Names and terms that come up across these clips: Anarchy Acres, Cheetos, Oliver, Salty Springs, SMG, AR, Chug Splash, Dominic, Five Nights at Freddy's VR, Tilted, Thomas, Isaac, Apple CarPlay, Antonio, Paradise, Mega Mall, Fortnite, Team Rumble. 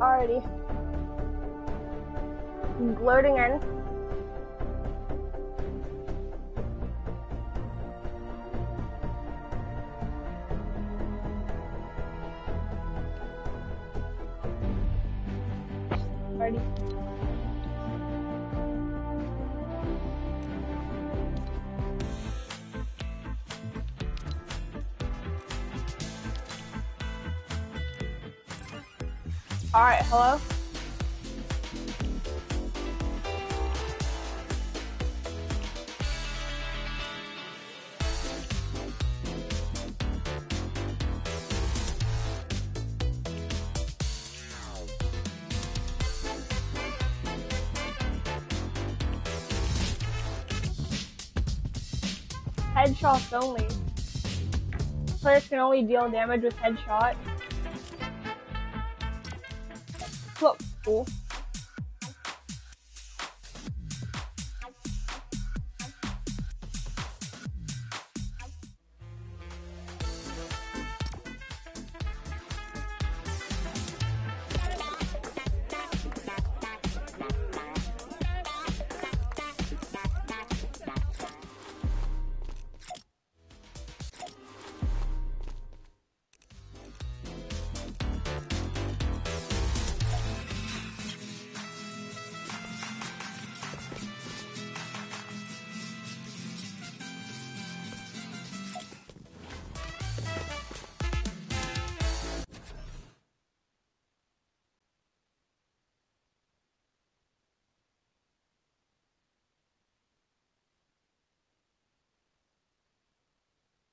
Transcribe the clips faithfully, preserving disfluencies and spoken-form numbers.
Alrighty. Loading in. Alrighty. Alright, hello? Headshots only. Players can only deal damage with headshot. Looks cool.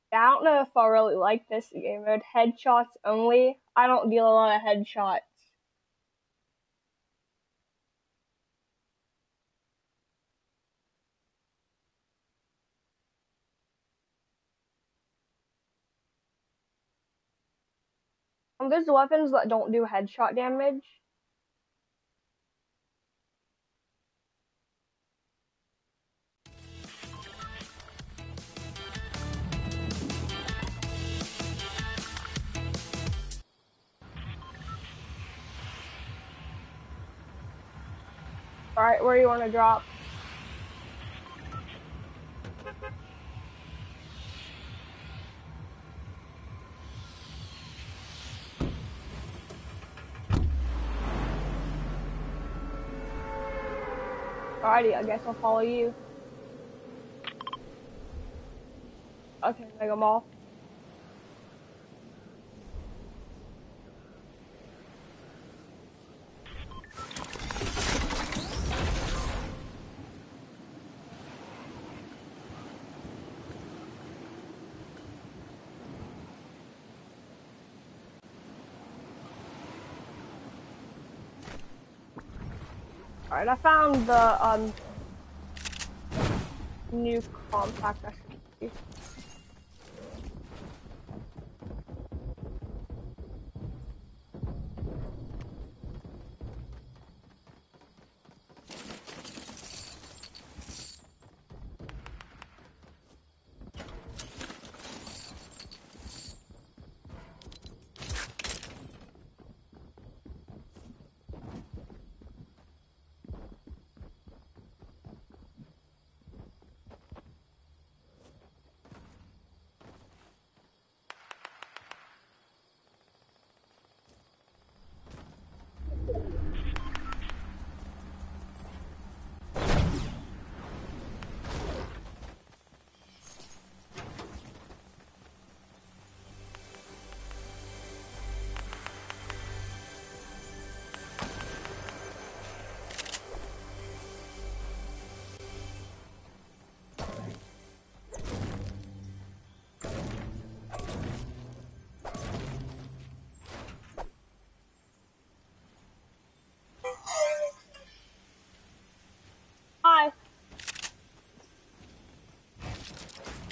I don't know if I really like this game mode. Headshots only. I don't deal a lot of headshots. And there's weapons that don't do headshot damage. Alright, where you want to drop? Alrighty, I guess I'll follow you. Okay, Mega Mall. Alright, I found the um, new compact S M G.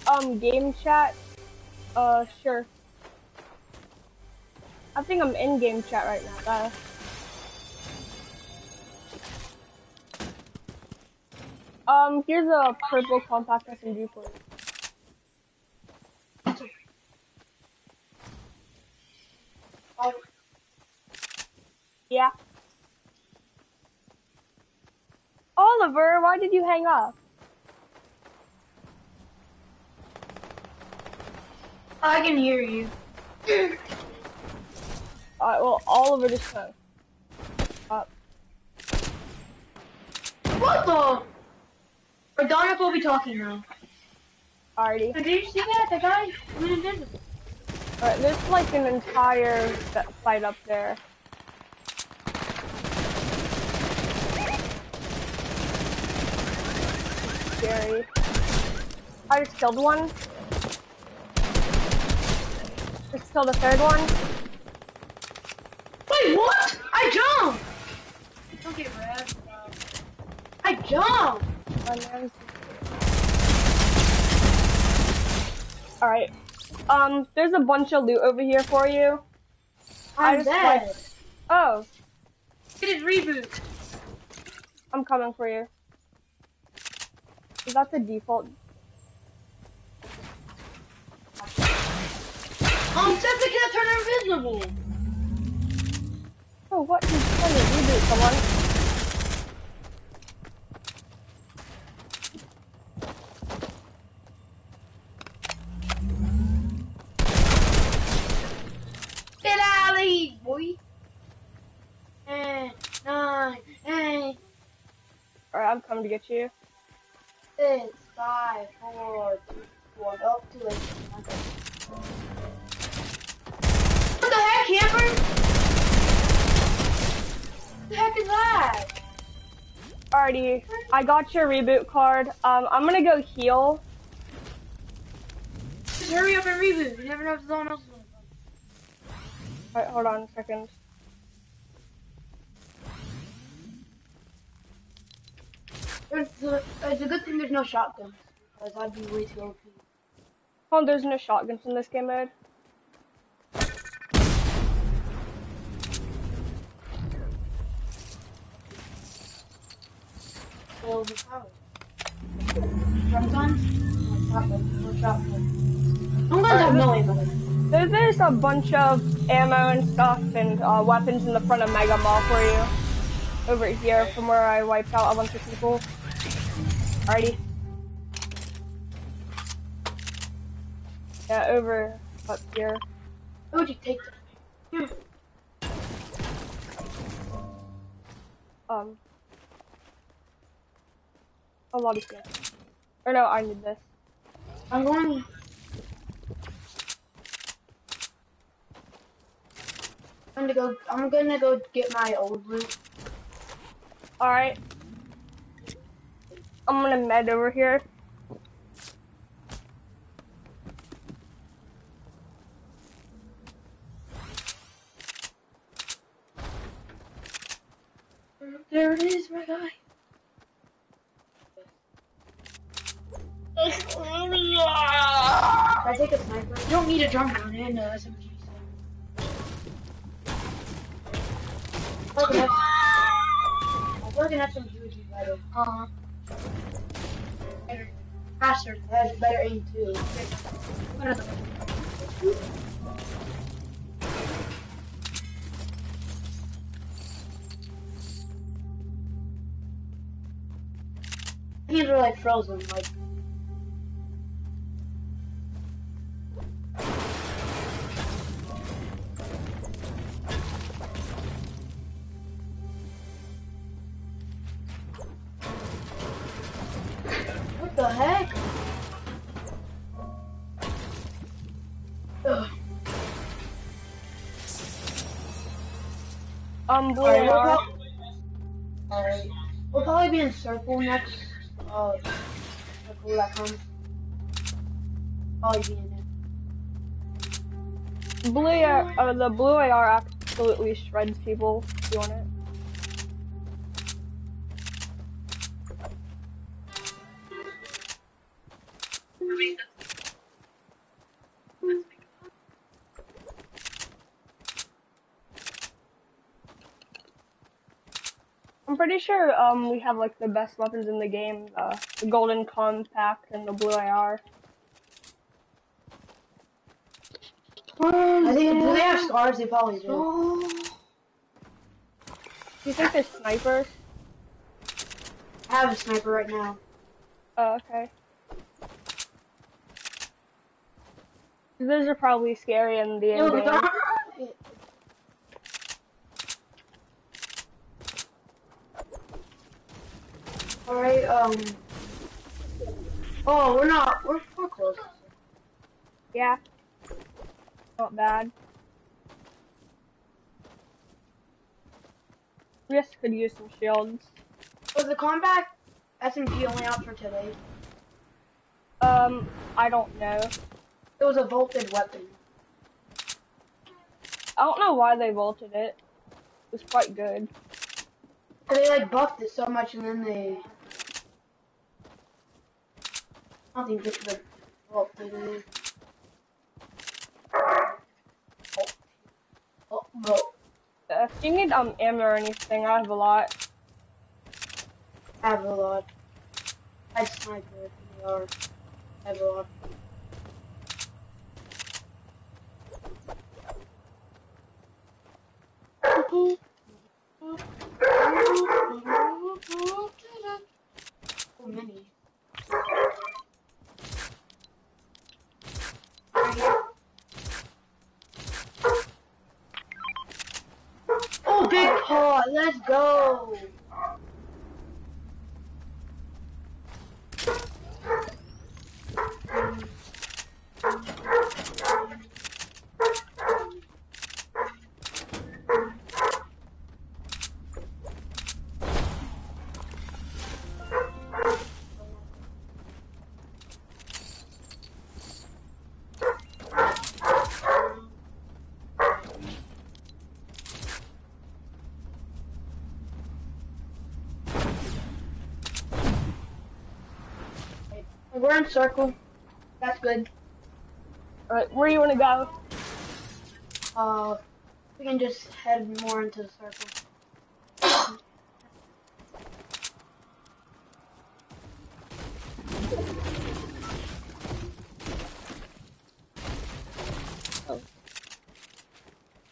Um, game chat? Uh, sure. I think I'm in game chat right now, though. Um, here's a purple compact S M G for you. Yeah. Oliver, why did you hang up? I can hear you. Alright, well, Oliver just hung up. What the? Or Dominic will be talking now. Alrighty. But did you see that? The guy went invisible. Alright, there's like an entire fight up there. Scary. I just killed one. Just killed a third one. Wait, what? I jumped! Don't get red. I jumped! Alright. Um, there's a bunch of loot over here for you. I'm I just dead. Like... Oh. It is reboot. I'm coming for you. Is that the default? Um, Septic can't turn invisible! Oh, what? He's trying to reboot someone. Boy. Eh, nine, eh. Alright, I'm coming to get you. Six, five, four, three, one. Oh, too late. Okay. What the heck, camper? What the heck is that? Alrighty, I got your reboot card. Um, I'm gonna go heal. Just hurry up and reboot. You never know if someone else is. Alright, hold on a second. It's a, it's a good thing there's no shotguns, because I'd be way too O P. Oh, there's no shotguns in this game mode. So overpowered. Shotguns? No shotguns. No shotguns. I'm glad I have no ammo. There's, there's a bunch of ammo and stuff and uh, weapons in the front of Mega Mall for you. Over here from where I wiped out a bunch of people. Alrighty. Yeah, over up here. Who would you take that? Um. A lot of stuff. Or no, I need this. I'm going... I'm gonna go. I'm gonna go get my old loot. All right. I'm gonna med over here. There it is, my guy. I take a sniper. You don't need a drum gun and an S M G. Okay. I'm working at some juicy better. Uh-huh. Better. Faster. That has better aim too. These are like frozen, like. Um, blue right, we'll, pro right. we'll probably be in circle next, uh, circle that comes. Probably be in it. Blue A R, uh, the blue A R absolutely shreds people, if you want it. Pretty sure um we have like the best weapons in the game, uh, the golden compact and the blue A R. I think if they have stars, they probably do. Do you think there's snipers? I have a sniper right now. Oh, okay. Those are probably scary in the end game. No, alright, um... Oh, we're not... We're, we're close. Yeah. Not bad. We just could use some shields. Was the combat S M G only out for today? Um, I don't know. It was a vaulted weapon. I don't know why they vaulted it. It was quite good. They like buffed it so much and then they... I don't think they should have vaulted it. Oh, oh. If you need um ammo or anything, I have a lot. I have a lot. I sniper with the A R. I have a lot. So many. Oh, big paw! Let's go! We're in circle. That's good. Alright, where you wanna go? Uh, we can just head more into the circle. Oh.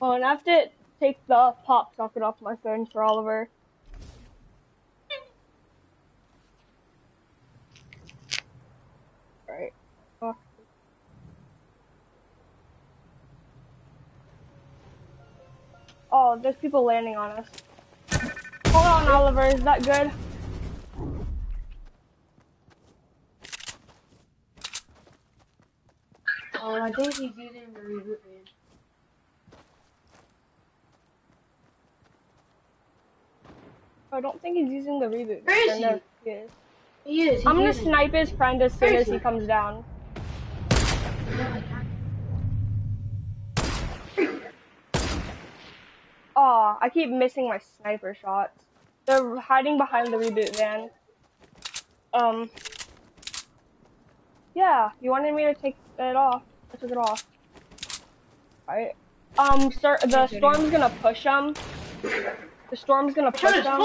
Oh, and I have to take the pop socket off my phone for Oliver. Oh, there's people landing on us. Hold on, Oliver, is that good? Oh, I think he's using the reboot man. I don't think he's using the reboot man. Where is he? No, he is. He is. He's I'm gonna snipe his friend as soon as he comes down. Aw, oh, I keep missing my sniper shots. They're hiding behind the reboot van. Um. Yeah, you wanted me to take it off. I took it off. Alright. Um, sir, the storm's gonna push them. The storm's gonna push them.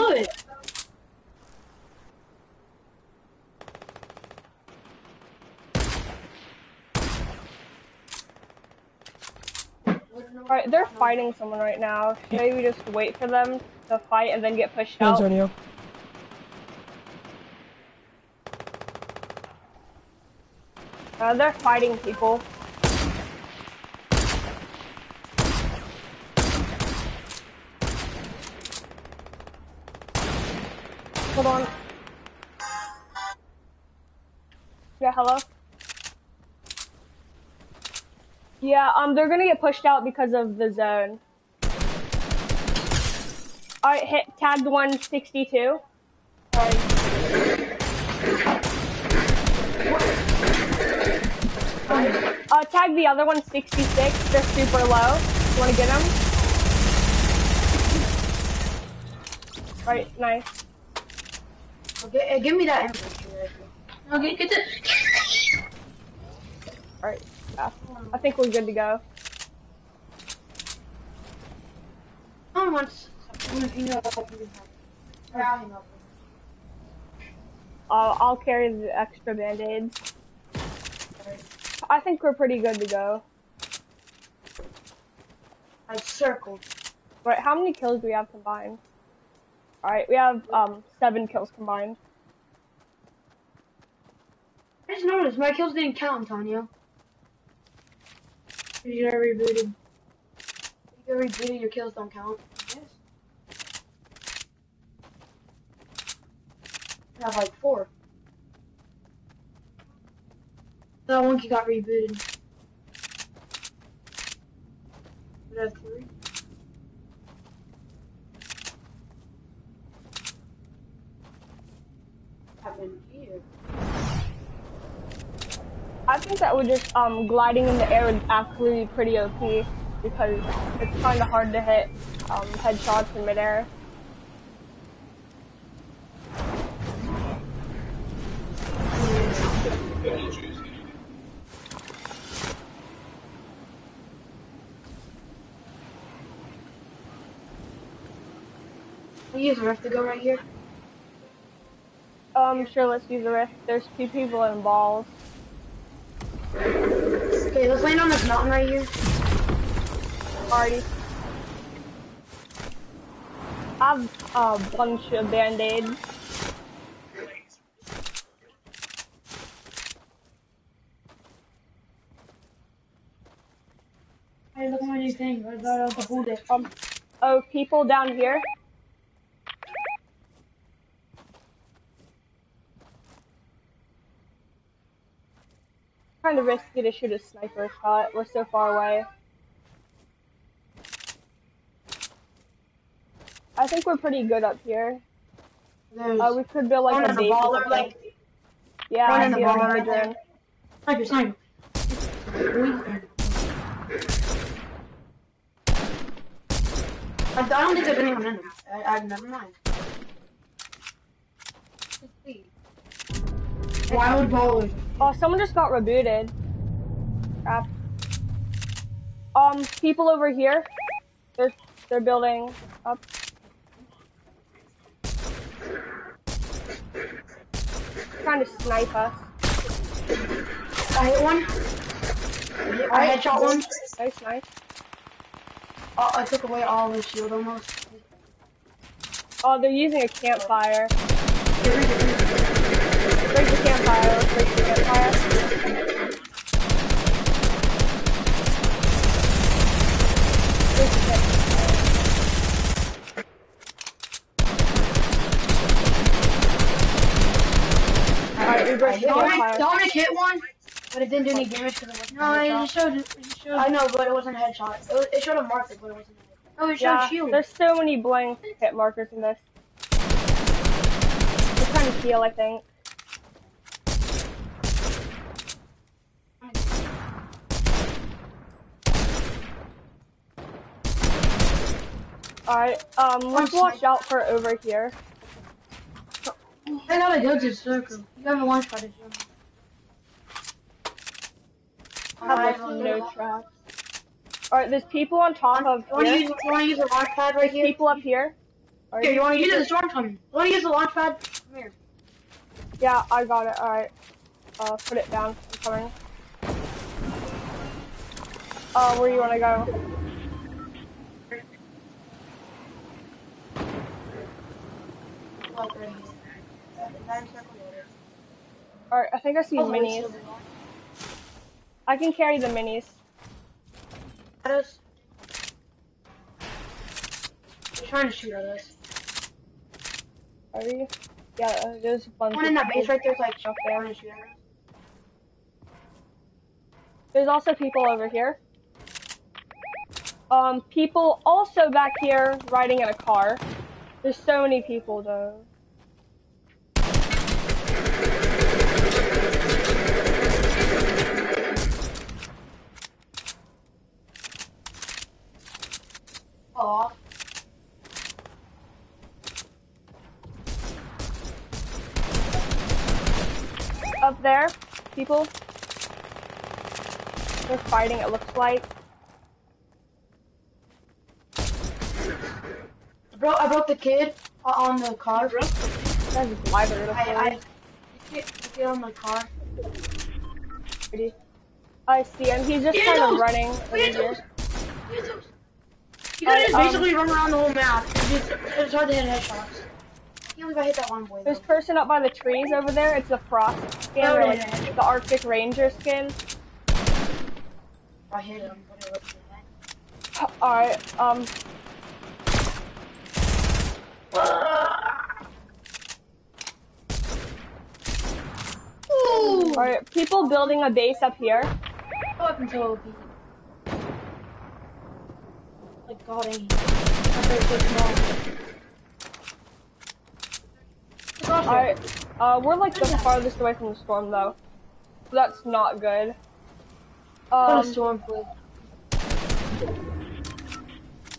Alright, they're fighting someone right now. Should maybe just wait for them to fight and then get pushed out? Antonio. Uh, they're fighting people. Hold on. Yeah, hello? Yeah, um, they're gonna get pushed out because of the zone. Alright, hit tagged one sixty-two. Alright. Um, uh, tag the other one sixty-six. They're super low. You wanna get them? Alright, nice. Okay, give me that infantry. Okay, get the. Alright. I think we're good to go. Someone wants something. I'll, I'll carry the extra band-aids. I think we're pretty good to go. I circled. Right, how many kills do we have combined? Alright, we have um seven kills combined. I just noticed my kills didn't count, Antonio. You got rebooted. You got rebooted, your kills don't count. Yes. I have like four. That one got rebooted. I have three. Here. I think that we're just um gliding in the air is absolutely pretty O P because it's kind of hard to hit um headshots in midair. We use have to go right here. Um, sure, let's use the rift. There's two people in balls. Okay, let's land on this mountain right here. Alrighty. I have a bunch of band-aids. Hey, look at what you think. What about the whole day? Um, oh, people down here? Kind of risky to shoot a sniper shot. We're so far away. I think we're pretty good up here. Uh, we could build like a base or like. Yeah, I see what we're doing. Sniper, sniper. I don't think there's anyone in there. I, I never mind. Wild bowlers. Oh, someone just got rebooted. Crap. Um, people over here. They're they're building up. Trying to snipe us. I hit one. I headshot one. Nice, nice. Oh, I took away all the shield almost. Oh, they're using a campfire. Break the campfire, let's break the campfire. Break the campfire. Alright, we break the campfire. Dominic hit one, but it didn't do any damage to the No, it showed, it showed. I know, but it wasn't a headshot. It, was, it showed a marker, but it wasn't a headshot. Oh, it showed yeah, shield. There's so many blank hit markers in this. It's trying to heal, I think. Alright, um, let's watch out for over here. I gotta go to circle. You have a launch pad, I have no traps. Alright, there's people on top of here. You wanna use the launch pad right here? People up here. Here, you wanna use the storm coming? You wanna use the launch pad? Come here. Yeah, I got it, alright. Uh, put it down. I'm coming. Uh, where you wanna go? Alright, I think I see oh, minis. I can carry the minis. At us. They're trying to shoot at us. Are you? Yeah, there's a bunch. One in that base right there's like Chuck there and shoot at us. There's also people over here. Um, people also back here riding in a car. There's so many people though. Aww. Up there, people. They're fighting, it looks like. Bro, I broke the kid on the car. Bro, that's library. I, I, you get on the car. I see him. He's just kind of running. You gotta just basically run around the whole map. It's hard to hit headshots. can't believe I hit that one boy. Though. This person up by the trees over there, it's the frost skin, oh, or like yeah, yeah. the Arctic Ranger skin. I hit him. Alright, um. Alright, people building a base up here. Oh, I can totally beat it. Like, God, I hate it. Alright, uh, we're like the farthest away from the storm, though. That's not good. Um, storm, please.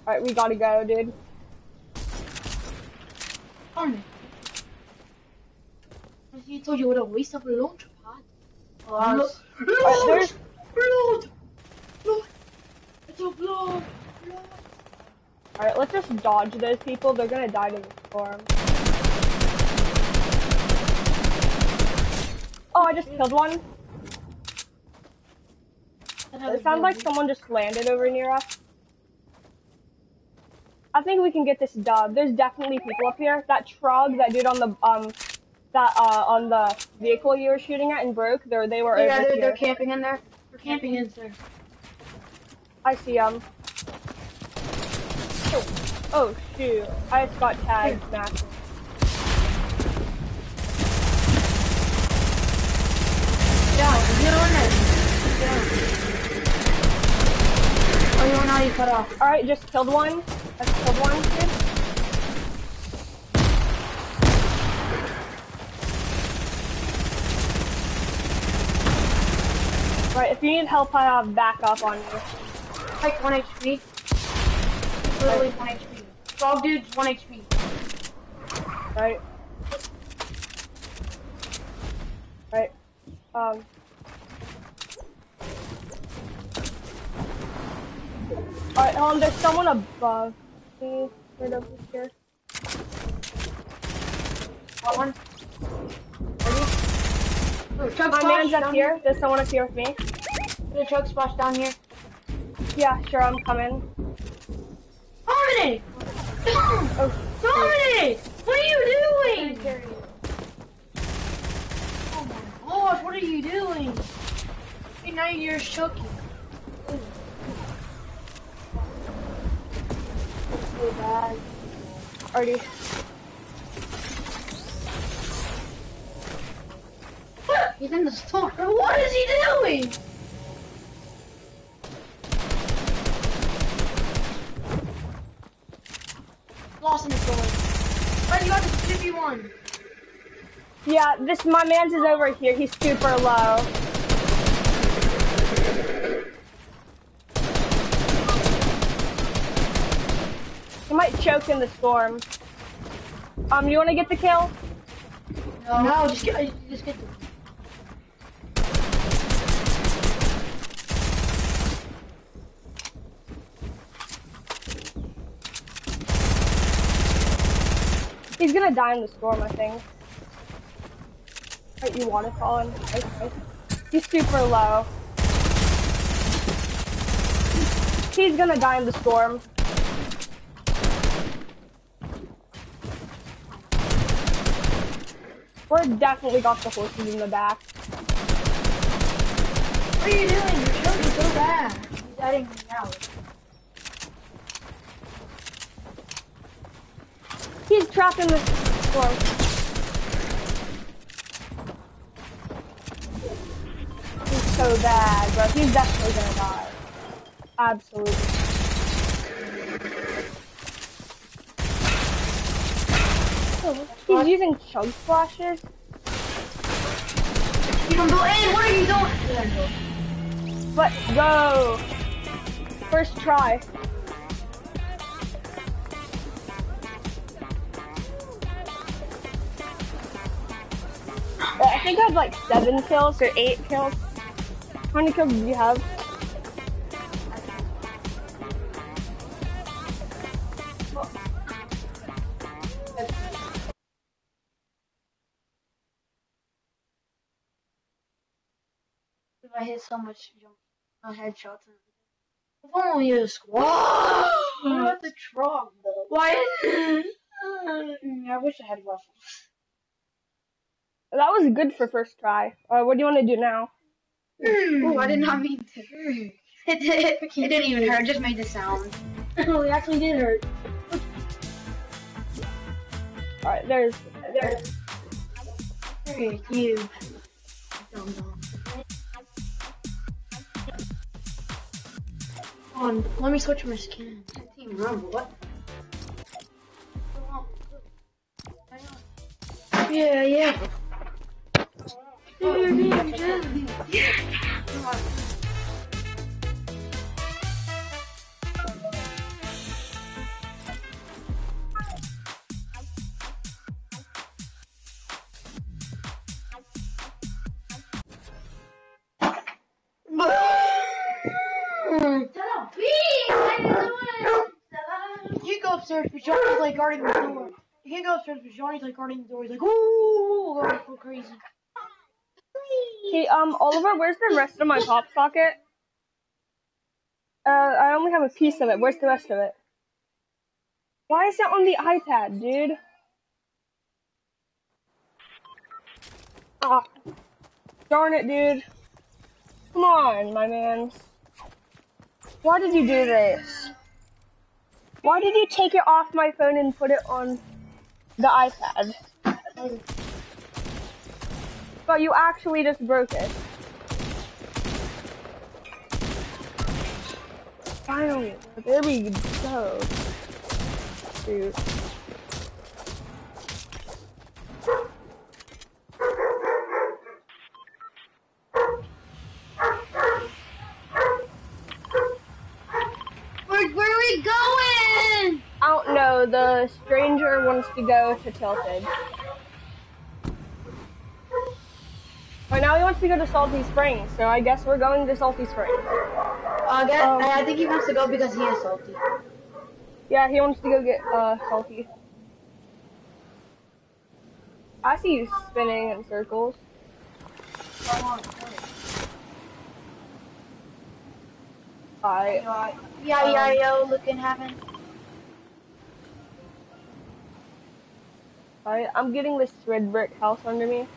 Alright, we gotta go, dude. Um, I told you what a waste of launch pad. Oh, load! Load! Load! Load! It's a blow! Alright, let's just dodge those people. They're gonna die to the storm. Oh, I just killed one. It sounds like someone just landed over near us. I think we can get this dub. There's definitely people up here. That trog, that dude on the um, that uh on the vehicle you were shooting at and broke. There they were. Yeah, over they're, here. They're camping in there. They're camping in there. I see them. Oh, oh shoot! I just got tagged. Hey. Back. Yeah, get on it. Yeah. Oh, you're not. You cut off. All right, just killed one. I killed one, dude. Alright, if you need help, I have backup on you. Like one H P. Literally right. one H P. Twelve dudes, one H P. Right. Right. Um. Alright, um, there's someone above. Right over here. Got one. Ready? Chug My man's up here. here. There's someone up here with me. The Chug Splash down here. Yeah, sure, I'm coming. Dominic! Oh, Dominic! What are you doing? Oh my gosh, what are you doing? Hey, now you're shooking. So bad. Already. What? He's in the storm. What is he doing? Lost in the storm. Alright, you got this two v one. Yeah, this my man's is over here. He's super low. He might choke in the storm. Um, you want to get the kill? No, no, just get, just get the. He's gonna die in the storm, I think. Wait, you want to fall in? Okay. He's super low. He's gonna die in the storm. We're definitely got the horses in the back. What are you doing? You're shooting so bad. He's adding me out. He's trapped in the storm. He's so bad, bro. He's definitely gonna die. Absolutely. He's using Chug Splashes. You don't do hey, what are you doing? Let's go. First try. I think I have like seven kills or eight kills. How many kills do you have? I hit so much jump, uh, headshots and everything. If only a squad! What about the trog, though? Why is I wish I had waffles. That was good for first try. Uh, what do you want to do now? Mm. Oh, I did not mean to. Mm. It, it, it didn't even hurt, it just made the sound. Oh, it actually did hurt. Alright, there's... There's... There's you. Hold on, let me switch my skin. Team Rumble, what? Yeah, yeah. You're being jelly. Yeah. Come on. You go upstairs, but Johnny's like guarding the door. You can't go upstairs, but Johnny's like guarding the door. He's like, ooh, going so crazy. Hey, um, Oliver, where's the rest of my pop socket? Uh, I only have a piece of it. Where's the rest of it? Why is that on the iPad, dude? Ah, darn it, dude. Come on, my man. Why did you do this? Why did you take it off my phone and put it on the iPad? But you actually just broke it. Finally, there we go. Dude. Where, where are we going? I don't know. The stranger wants to go to Tilted. Right now he wants to go to Salty Springs, so I guess we're going to Salty Springs. Uh, get, um, I think he wants to go because he is salty. Yeah, he wants to go get uh, salty. I see you spinning in circles. Alright. Uh, yeah, yeah, yo, look in heaven. Alright, I'm getting this red brick house under me.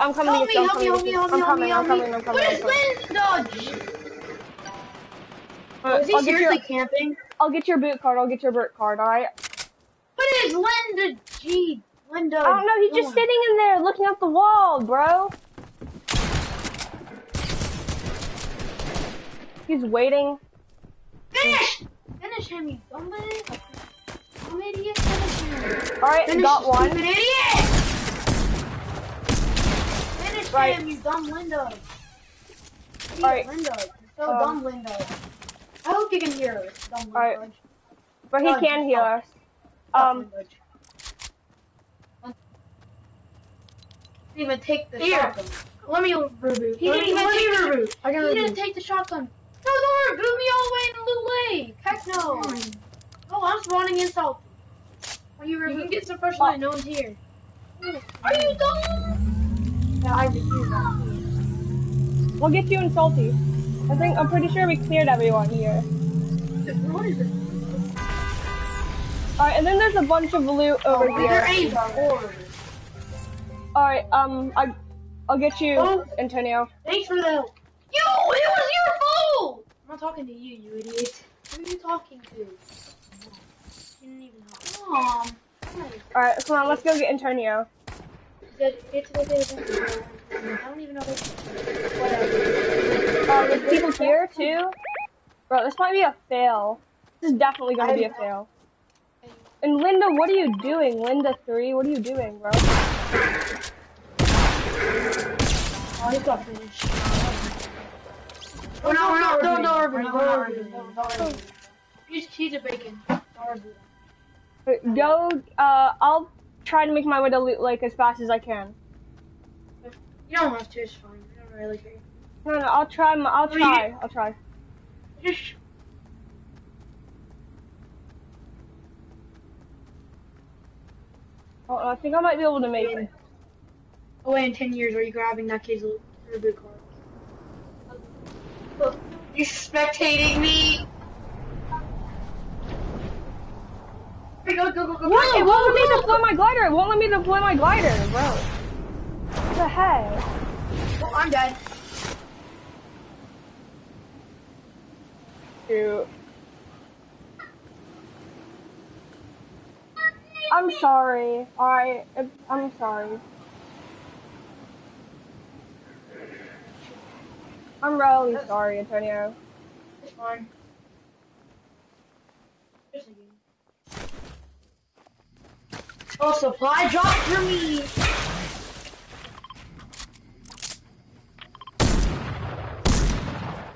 I'm coming help to get you. Me, help me, help me, help me, help me. What is wind dodge? Uh, is he I'll seriously your, camping? I'll get your boot card, I'll get your boot card, alright? What is Linda G? Linda. I don't know, he's just oh. sitting in there looking at the wall, bro. He's waiting. Finish! Finish him, you dumb idiot. Dumb idiot, finish him. Alright, got one. Stupid idiot! Right. Damn, you dumb window. Right. Window. You're so um, dumb window. I hope you can hear us, dumb window. Right. But he oh, can hear us. Um. Didn't even take the here. Shotgun. Let me reboot. He didn't even take the reboot. I gotta he didn't take the shotgun. No, don't reboot me all the way in the little lake. Heck no. Mm. Oh, I'm spawning in Salty. When you reboot, you can get some fresh line. No one's here. Are you dumb? Yeah, I refuse that. We'll get you in Salty. I think I'm pretty sure we cleared everyone here. Alright, and then there's a bunch of loot over oh, here. There Alright, um, I, I'll get you, oh, Antonio. Thanks for the help. Yo, it was your fault! I'm not talking to you, you idiot. Who are you talking to? You didn't even help. Alright, come on, let's go get Antonio. It's what they were. I don't even know whatever. Oh, there's people here too? Bro, this might be a fail. This is definitely gonna be a fail. And Linda, what are you doing? Linda three, what are you doing, bro? Oh, he got finished. Oh, no, no, no, no, no, no, no, no. He's a bacon. Go, uh, I'll try to make my way to loot like as fast as I can. You don't have to, it's fine. I don't really care. No, no, I'll try, my, I'll try, I'll try. Just... Oh, I think I might be able to make it. Oh wait, in ten years, are you grabbing that kid's loot card? You're spectating me! Go, go, go, go, what? Go, it won't go, let me deploy my glider! It won't let me deploy my glider, bro. What the heck? Well, I'm dead. Shoot. I'm sorry. Alright, I'm sorry. I'm really That's... sorry, Antonio. It's fine. Just a oh, supply drop for me!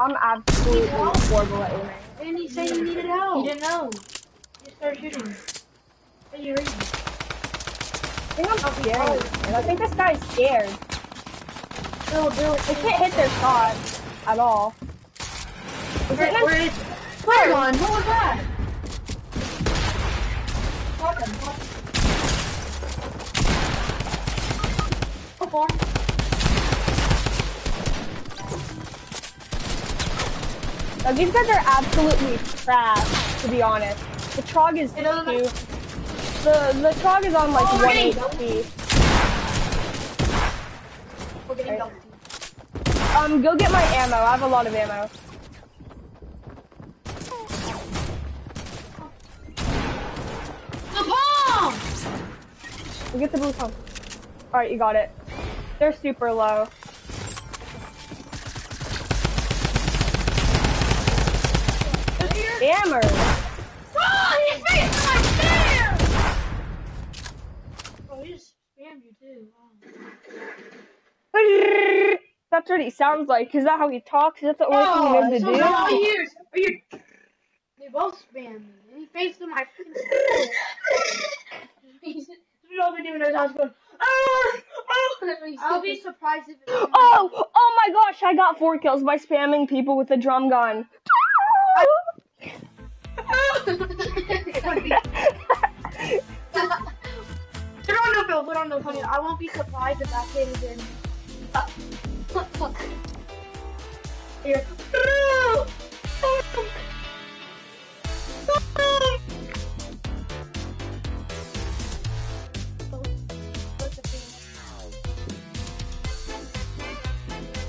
I'm absolutely horrible at aiming. And he said you needed help. He didn't know. He started shooting. What are you reading? I think I'm scared. I think this guy's scared. No, no, they can't hit their shot at all. Is it where Fire one! What was that? Fuck him, fuck him. Go for him. Now, these guys are absolutely trash, to be honest. The Chog is two. The, the Chog is on like oh, one H P. We're getting right. Um, go get my ammo. I have a lot of ammo. The bomb! We get the blue pump. Alright, you got it. They're super low. Hammer! Oh, he faced my spam! Oh, he just spammed you too. Wow. That's what he sounds like. Is that how he talks? Is that the only oh, thing he knows to do? Oh, all years. Are you... They both spammed me. And he faced my freaking spam. He's all been doing is I was going, oh, oh. I'll be surprised if it's... Oh, oh my gosh, I got four kills by spamming people with a drum gun. Put on no bill, put on no funny. I won't be surprised if that kid is in. Uh, look, look. Here.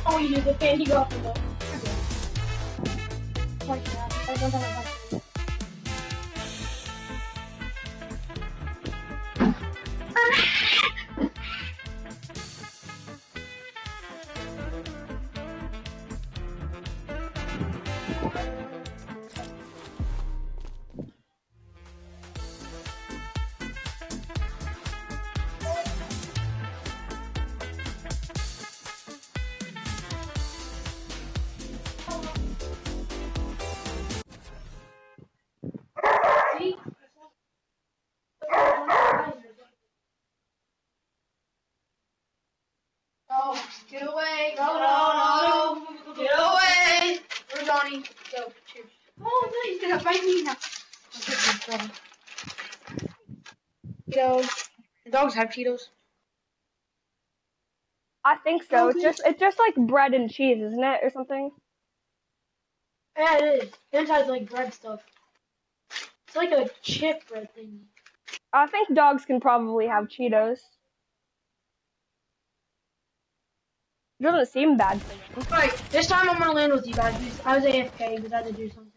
Oh, you did the fan, he got the ball. Like that. I don't have a bunch. Dogs have Cheetos. I think so. It's just it's just like bread and cheese, isn't it, or something? Yeah, it is. The inside's like bread stuff. It's like a chip bread thingy. I think dogs can probably have Cheetos. It doesn't seem bad. Alright, this time I'm gonna land with you guys. I was A F K because I had to do something.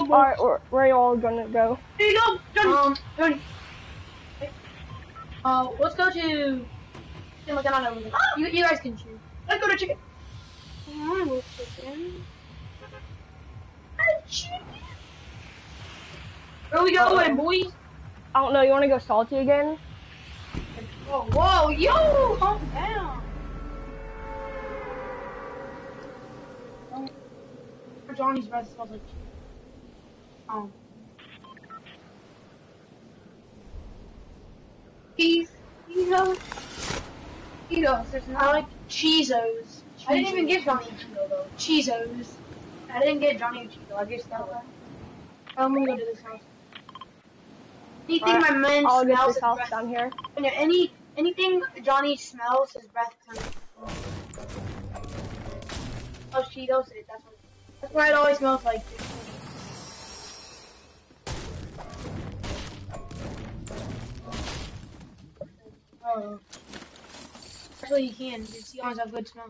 Oh, alright, where are you all gonna go? Here you go, Johnny! Um, Johnny. Uh, let's go to... Like, I don't know. You, you guys can choose. Let's go to chicken. I want chicken. Chicken. Where we going, boys? I don't know. You want to go salty again? Oh, whoa, yo! Calm down. Oh. Johnny's breath smells like chicken. Oh. Cheese. Cheetos. Cheetos. There's not like Cheezos. I didn't even get Johnny a Cheeto though. Cheezos. I didn't get Johnny a Cheeto. I just got one. I'm gonna go to this house. Anything right. my man I'll smells his breath down here. No, any anything Johnny smells his breath comes. Oh, Cheetos. It. That's what. That's why it always smells like. Oh. Actually, you can. It's the ones have good smell.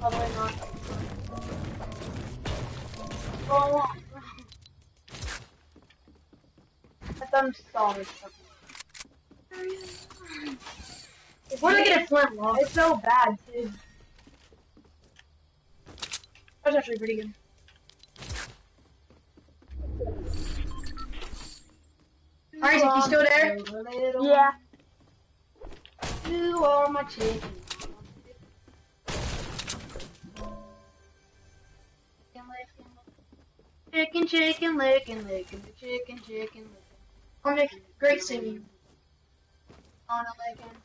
Probably not. Oh. I thought I'm solid. If we're gonna get a flintlock, it's so bad, too. That's actually pretty good. Alright, Isaac, you still there? Yeah. You are my chicken. Chicken, chicken, lickin', lickin', the chicken, chicken, lickin'. Oh, Nick, great singing. On a lickin',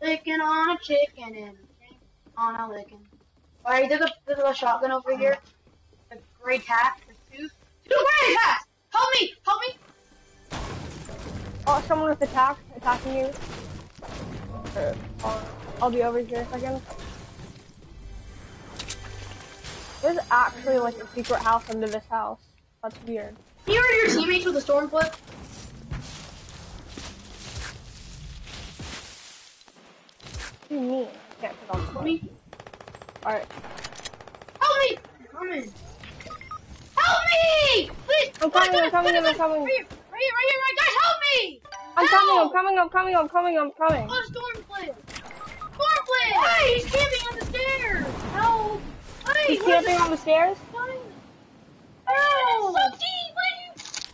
lickin' on a chicken, and a chicken on a lickin'. Alright, there's a, there's a shotgun over here. The gray cat, the two, two gray cats! Help me! Help me! Oh, someone with attack, attacking you. Uh, I'll be over here in a second. There's actually like a secret house under this house. That's weird. You were your teammates with a storm flip? What do you mean? I can't put on the me. Alright. Help me! I'm coming. Help me! Please! I'm coming, I'm coming, I'm coming. Right here, right here, right here. Guys, help me! I'm Help! coming, I'm coming, I'm coming, I'm coming, I'm coming. Oh, Stormflip! Stormflip! Hey, he's camping on the stairs! Help! Hey, he's camping on the stairs? Why? Oh! Salty, what?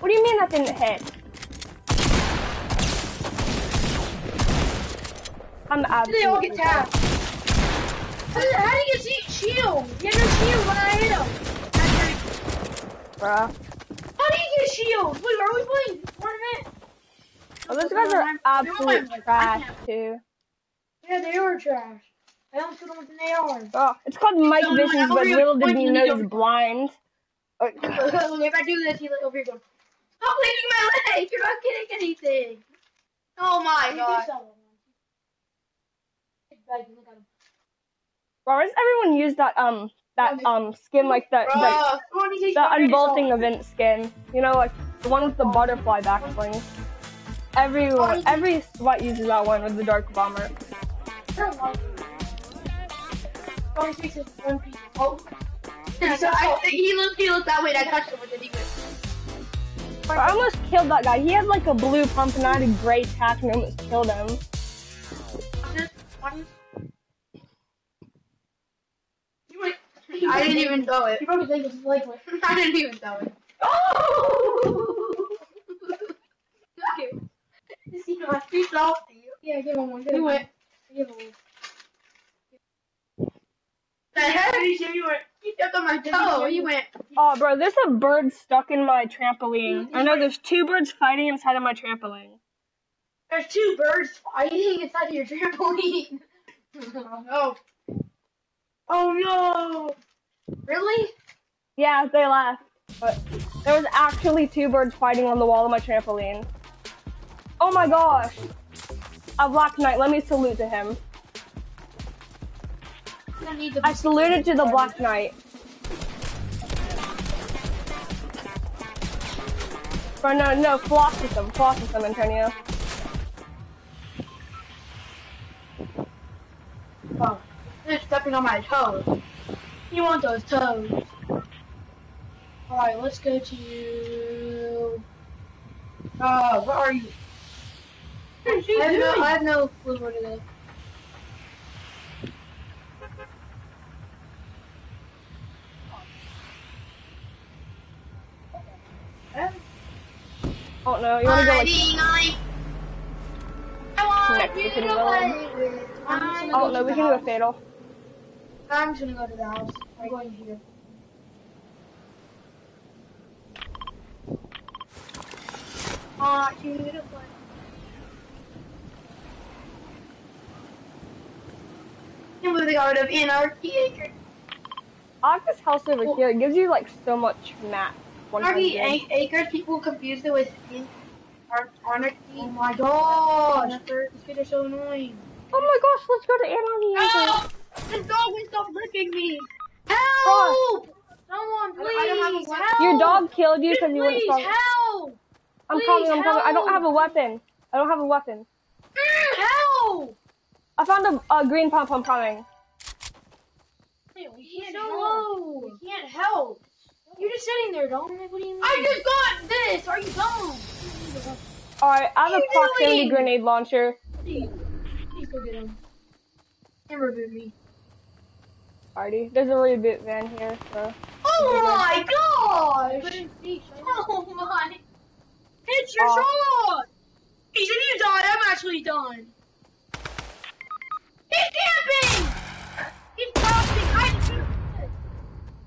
What do you mean that didn't hit? I'm out. They all get tapped. How did, how did you see shield? You had no shield when I hit him. Bruh. How do you get shields? Wait, are we playing Fortnite? Oh, those guys are absolute trash, too. Yeah, they were trash. I don't see them with an A R. Oh, it's called Mike Visions, but little did he know he's blind. If I do this, he's like, over here going, stop leaving my leg! You're not getting anything! Oh my god. Why does everyone use that, um... That um skin like that, like, the unbolting event skin, you know, like the one with the butterfly backbling. Everyone, every sweat uses that one with the dark bomber. Oh, so I, he looked, he looked that way. And I touched him with it. I almost killed that guy. He had like a blue pump and I had a gray tack and I almost killed him. I didn't even throw it. You probably think this is liquid. I didn't even throw it. Oh! Okay. Just, you know, I three off to you. Yeah, give him one. Give him one. Give him one. The heck? You went. You stepped on my toe. You went. Oh, bro, there's a bird stuck in my trampoline. I know there's two birds fighting inside of my trampoline. There's two birds fighting inside of your trampoline. Oh, no. Oh no! Really? Yeah, they left. But there was actually two birds fighting on the wall of my trampoline. Oh my gosh! A Black Knight, let me salute to him. I, need to I saluted to the Black Knight. Or no, no, floss with him, floss with him, Antonio. Oh. They're stepping on my toes. You want those toes. Alright, let's go to... God, where are you? What is she I, have doing? No, I have no clue what it is. Oh no, you wanna go like... I want you to play with. Oh no, we can do a fatal. I'm just gonna go to the house. I'm going here. Aw, oh, she's gonna play. You're moving out of Anarchy Acres. I like this house over well, here. It gives you like so much map. Anarchy Acres, people confuse it with Anarchy. Oh my gosh, these kids are so annoying. Oh my gosh, let's go to Anarchy Acres. Oh, this dog will stop licking me. Help! Oh. Someone, please, I don't have a weapon. Your dog killed you because you wouldn't stop. Help! I'm please, coming, I'm help. coming. I don't have a weapon. I don't have a weapon. Help! I found a, a green pump, I'm coming. Wait, we can't so help. Low. We can't help. You're just sitting there, Dominic. What do you mean? I just got this! Are you dumb? Alright, I have a proximity grenade launcher. Please, please go get him. And reboot me. Alrighty, there's a reboot van here, so... Oh my gosh! Oh my... It's your shot! He said you died, I'm actually done. He's camping! He's proxing, I didn't do this.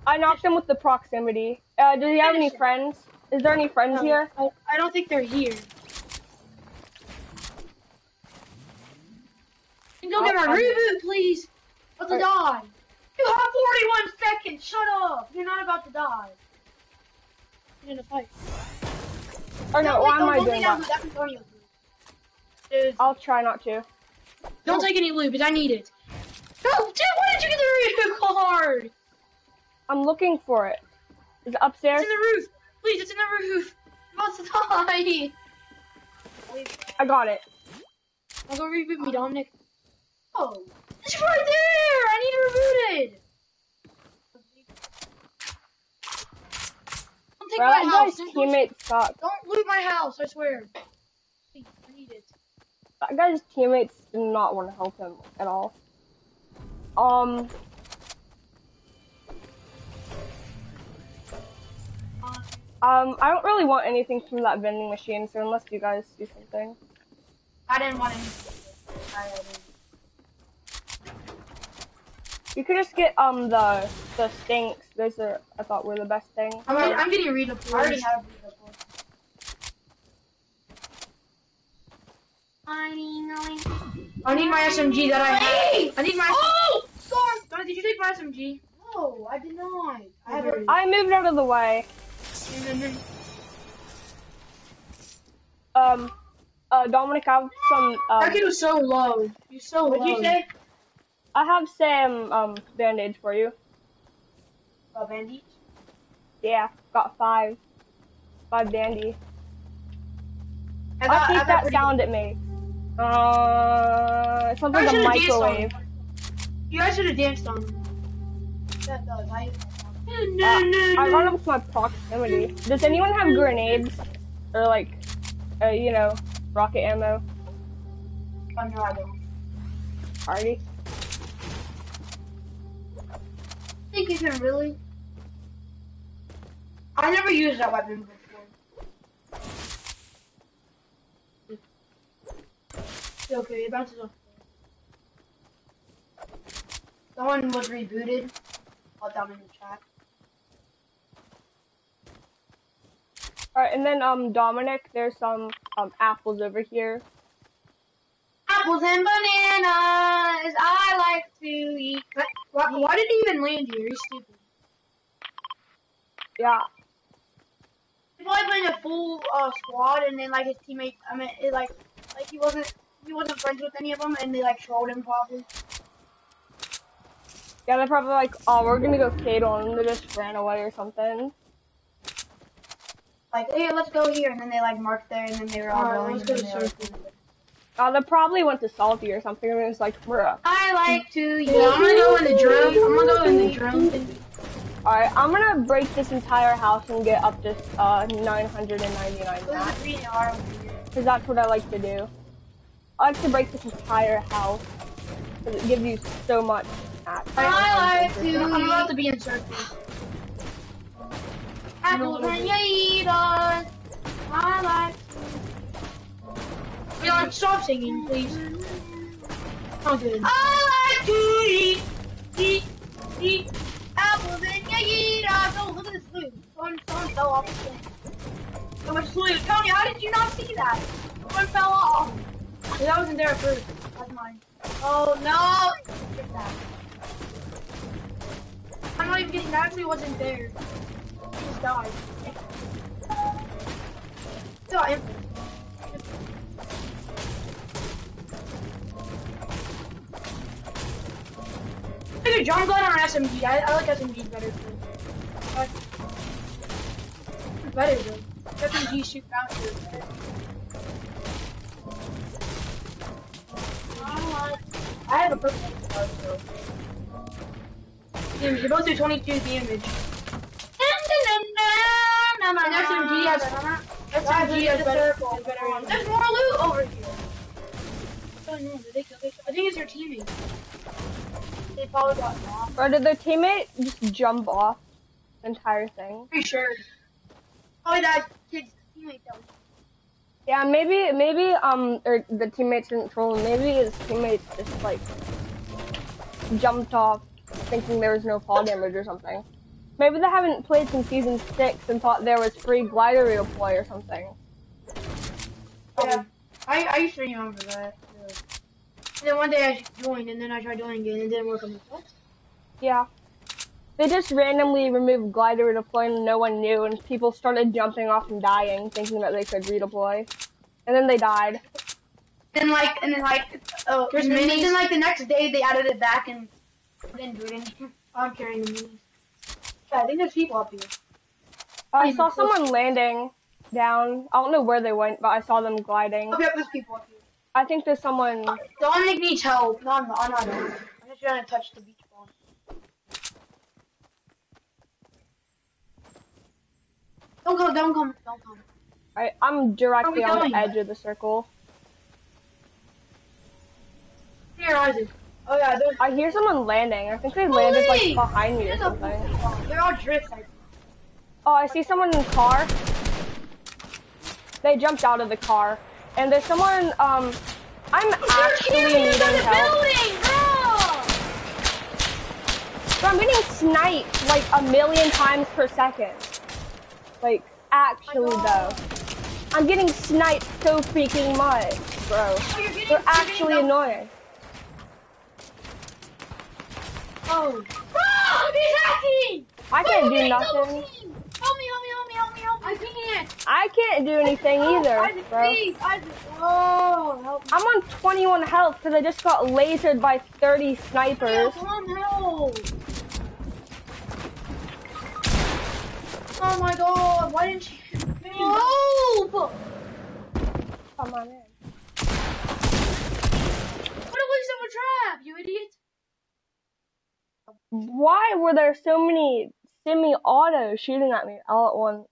I knocked him with the proximity. Uh, does he have any friends? Is there any friends here? I, I don't think they're here. You can go get my reboot, please! About to die! You have forty-one seconds! Shut up! You're not about to die. You're in a fight. Or no, why am I doing that? I'll try not to. Don't take any loot, but I need it. No, dude, why did you get the reboot card? I'm looking for it. Is it upstairs? It's in the roof! Please, it's in the roof! I'm about to die! I got it. I'll go reboot me, Dominic. Oh, it's right there! I need it rebooted! Don't take right, my house. That guy's teammate sucks. Don't loot my house, I swear. Please, I need it. That guy's teammates do not want to help him at all. Um... Um, I don't really want anything from that vending machine, so unless you guys do something. I didn't want anything. I didn't. You could just get um the the stinks. Those are I thought were the best thing. I'm, I'm, I'm getting read up. I already have read up. I need my S M G that I have. I need my. Oh, sorry. No, did you take my S M G? No, I did not. I, have a... I moved out of the way. Um, uh, Dominic, I have some. Um, that kid was so low. You're so low. What'd you say? I have some um, bandage for you. A uh, bandage? Yeah, got five. Five bandy. I got, I'll keep that sound good. It makes. Uh, it sounds like a microwave. You guys should have danced on that does. I, no, no, uh, no, no. I got up with my proximity. Does anyone have grenades? Or like, uh, you know, rocket ammo? I'm not going. Alrighty. I think you can really. I never used that weapon before. It's okay, it bounces off. Someone was rebooted. I'll down in the chat. Alright, and then um Dominic, there's some um apples over here. Apples and bananas, I like to eat. Why, why did he even land here? He's stupid. Yeah. He probably played a full uh, squad, and then like his teammates. I mean, it, like, like he wasn't, he wasn't friends with any of them, and they like trolled him probably. Yeah, they're probably like, oh, we're gonna go Kato, and they just ran away or something. Like, hey, let's go here, and then they like marked there, and then they were all oh, going. Let's go Uh, they probably went to Salty or something, and it was like, bruh. I like to, yeah, I'm gonna go in the drone, I'm gonna go in the drone. Alright, I'm gonna break this entire house and get up to uh, nine hundred ninety-nine. Because that's what I like to do. I like to break this entire house. Because it gives you so much attack. I like to. I'm about to be in circles. Apple tornadoes. I like to. Leon, stop singing, please. I'll do it. I like to eat. Eat. Eat. Apples and yayitas. Oh, look at this loot. Someone, someone fell off the thing. So much loot. Tony, how did you not see that? Someone fell off. That wasn't there at first. That's mine. Oh, no. Get that. I'm not even getting that because it wasn't there. He just died. So I am. Look at John Glenn or S M G. I, I like S M G better too. But it's better though. S M G shoot faster. Uh, I have a perfect card though. Dude, you're supposed to do twenty-two damage. And S M G has S M G has better. There's more loot over here. What's going on? Did they kill? I think it's your teammate. They probably got off. Or did their teammate just jump off the entire thing? Pretty sure. Probably that kid's teammate though. Yeah, maybe, maybe, um, or the teammates didn't troll him. Maybe his teammates just, like, jumped off thinking there was no fall damage or something. Maybe they haven't played since season six and thought there was free glider reel play or something. Yeah, I, I used to remember that. And then one day I joined, and then I tried joining again, and it didn't work on the phone. Yeah. They just randomly removed glider redeploy, and no one knew, and people started jumping off and dying, thinking that they could redeploy. And then they died. Then, like, and then, like, oh, there's minis. And then, like, the next day they added it back, and then do it again. I'm carrying the minis. Yeah, I think there's people up here. I, I saw someone close. landing down. I don't know where they went, but I saw them gliding. Okay, there's people up here. I think there's someone. Dominic needs help. No, I'm not. I'm just trying to touch the beach ball. Don't go, don't come, don't come. Alright, I'm directly on going? the edge of the circle. Here, Isaac. Oh, yeah, I hear someone landing. I think they landed oh, like behind me or something. They're all drifts. Oh, I see someone in the car. They jumped out of the car. And there's someone, um, I'm You're actually needing the help. Building, bro. Bro, I'm getting sniped like a million times per second. Like, actually though. I'm getting sniped so freaking much, bro. Oh, you're getting, They're actually you're annoying. Oh. Bro, he's hacking! I Wait, can't do nothing. Team. Help me, help me, help me, help me, help me. I can't. I can't do anything oh, either, Isaac, bro. Please, Isaac. Oh, help me. I'm on twenty-one health because I just got lasered by thirty snipers. Yeah, come on, help. Oh my god, why didn't you help? Come on in. What a waste of a trap, you idiot. Why were there so many semi-auto shooting at me all at once?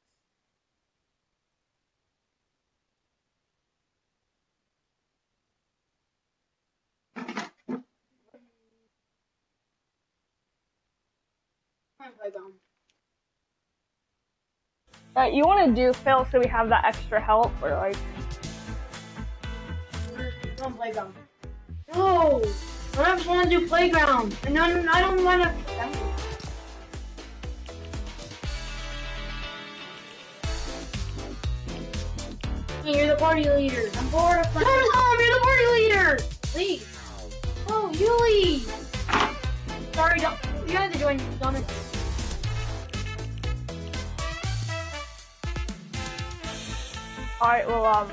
Right, you want to do Phil so we have that extra help, or like? Don't playground. No, I just want to do playground, and then I don't want to. You're the party leader. I'm bored of playing. Thomas, home, you're the party leader. Leave. Oh, you leave. Sorry, don't. You have to join Thomas. Alright, well, um.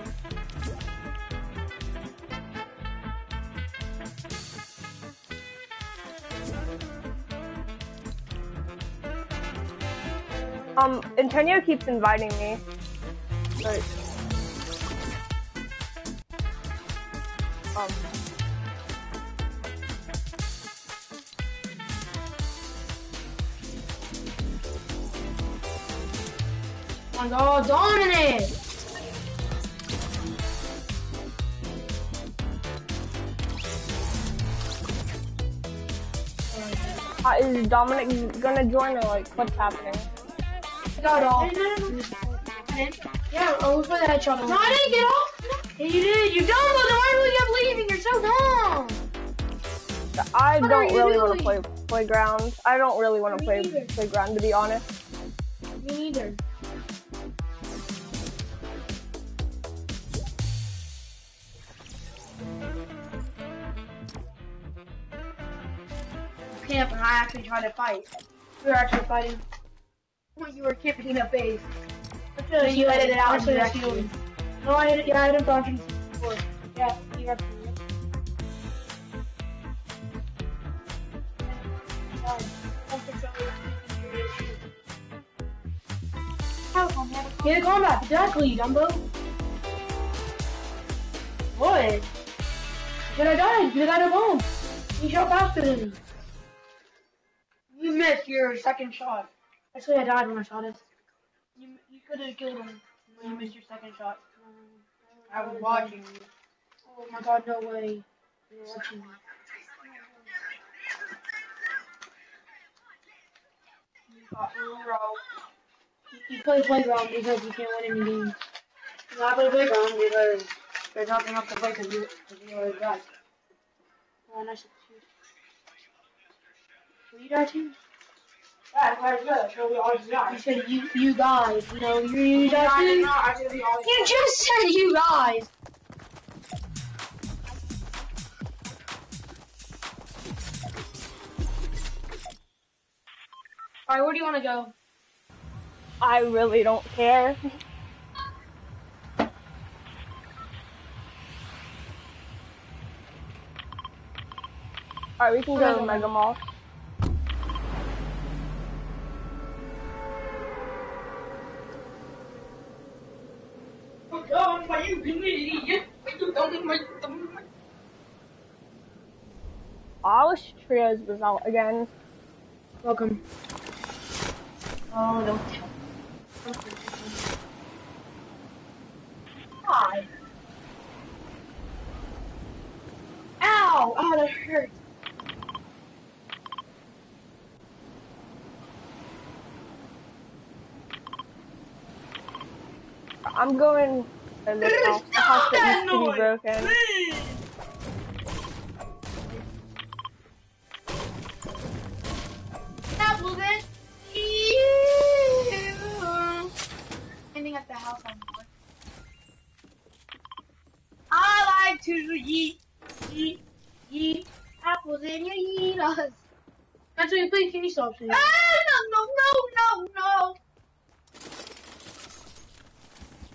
Um, Antonio keeps inviting me. But. Um. my god, Dominic! Uh, is Dominic gonna join or like what's happening? Got off. Yeah, Oliver had trouble. No, I didn't get off. You did. You don't. Why are you leaving? You're so dumb. I what don't really want to play playground. I don't really want to play neither. playground, to be honest. Me neither. Camp and I actually tried to fight. We were actually fighting. When you were camping a base. So you edited it out. Actually, actually. No, I didn't. Yeah, I didn't dodge before. Yeah, you have to. Oh, yeah, combat, exactly, Dumbo. What? Then I died, because I don't know. You shot faster than me. You missed your second shot. Actually, I died when I shot it. You, you could have killed him when you missed your second shot. I was watching you. Oh my god, no way. You were watching me. You play playground because you can't win any games. No, I play playground because there's nothing else to play because you, you already died. Oh, and I should shoot. Will you die too? Yeah, I said so we always die. You said you, you guys, you know, you, you died too? I did not, I said we always die. You just said you guys! Alright, where do you want to go? I really don't care. Alright, we can go to Mega Mall. I wish Trios was out again. Welcome. Oh, don't tell me. Hi. Ow! Oh, that hurts. I'm going to the house. The house that used to be broken. Please. At the house on board. I like to eat, eat, eat apples and you eat us. That's what you play. Can you stop saying? Ah, no, no, no, no,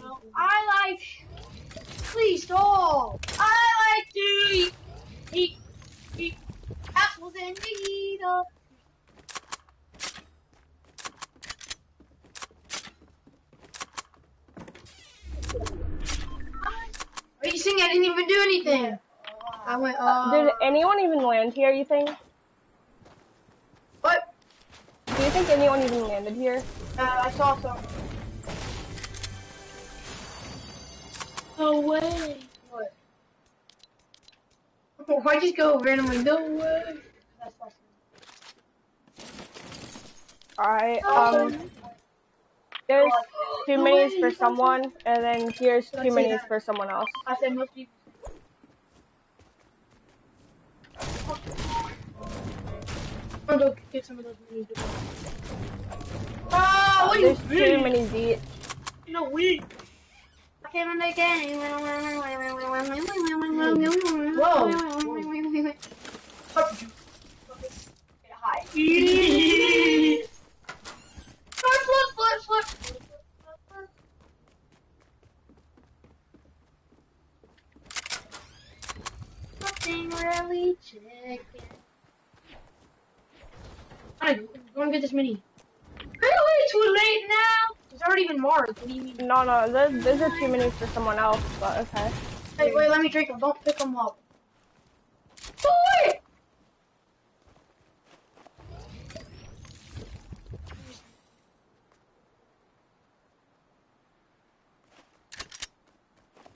no. No, I like. Please stop. I like to eat, eat, eat apples and you eat us. Are you saying I didn't even do anything? Yeah. Wow. I went, uh... uh... Did anyone even land here, you think? What? Do you think anyone even landed here? Uh, I saw some. No way. What? Why'd you go randomly? No way. That's awesome. Alright, um... um... There's two minis oh, for someone, and then here's two minis that. for someone else. I said most people. I'm gonna get some of those minis. Ah, what There's you two minis each. No, we. I can't make any. Whoa. Whoa. Hi. Flip, flip, flip, flip, flip, flip. Nothing really chicken. Alright, go and get this mini. Really? Too late now? It's already been marked. What do you mean? No, no, those, those are too many for someone else, but okay. Hey, wait, let me drink them. Don't pick them up. Boy!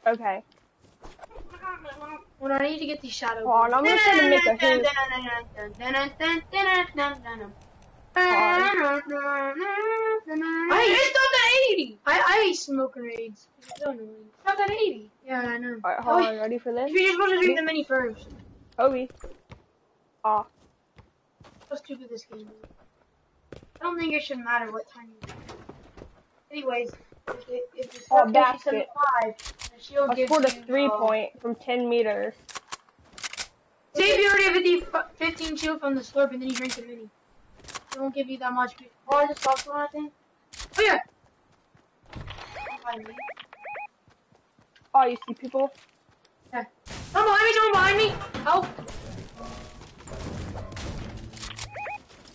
Okay. Well, I need to get these shadows. Oh, I'm just gonna make a hoop. I it's not that eighty. I I hate smoking raids. It's not that eighty. Yeah, I know. Alright, hold on. Ready for this? We're just supposed to drink the mini first. Okay. Ah. How stupid this game is. I don't think it should matter what time you. Anyways, if it if it's oh, basket. I scored a three-point from ten meters. See if you already have a fifteen shield from the slurp and then you drink the mini. It won't give you that much. Oh, I just lost one, I think. Oh, yeah! Oh, you see people? Yeah. Someone behind me! Someone behind me! Help!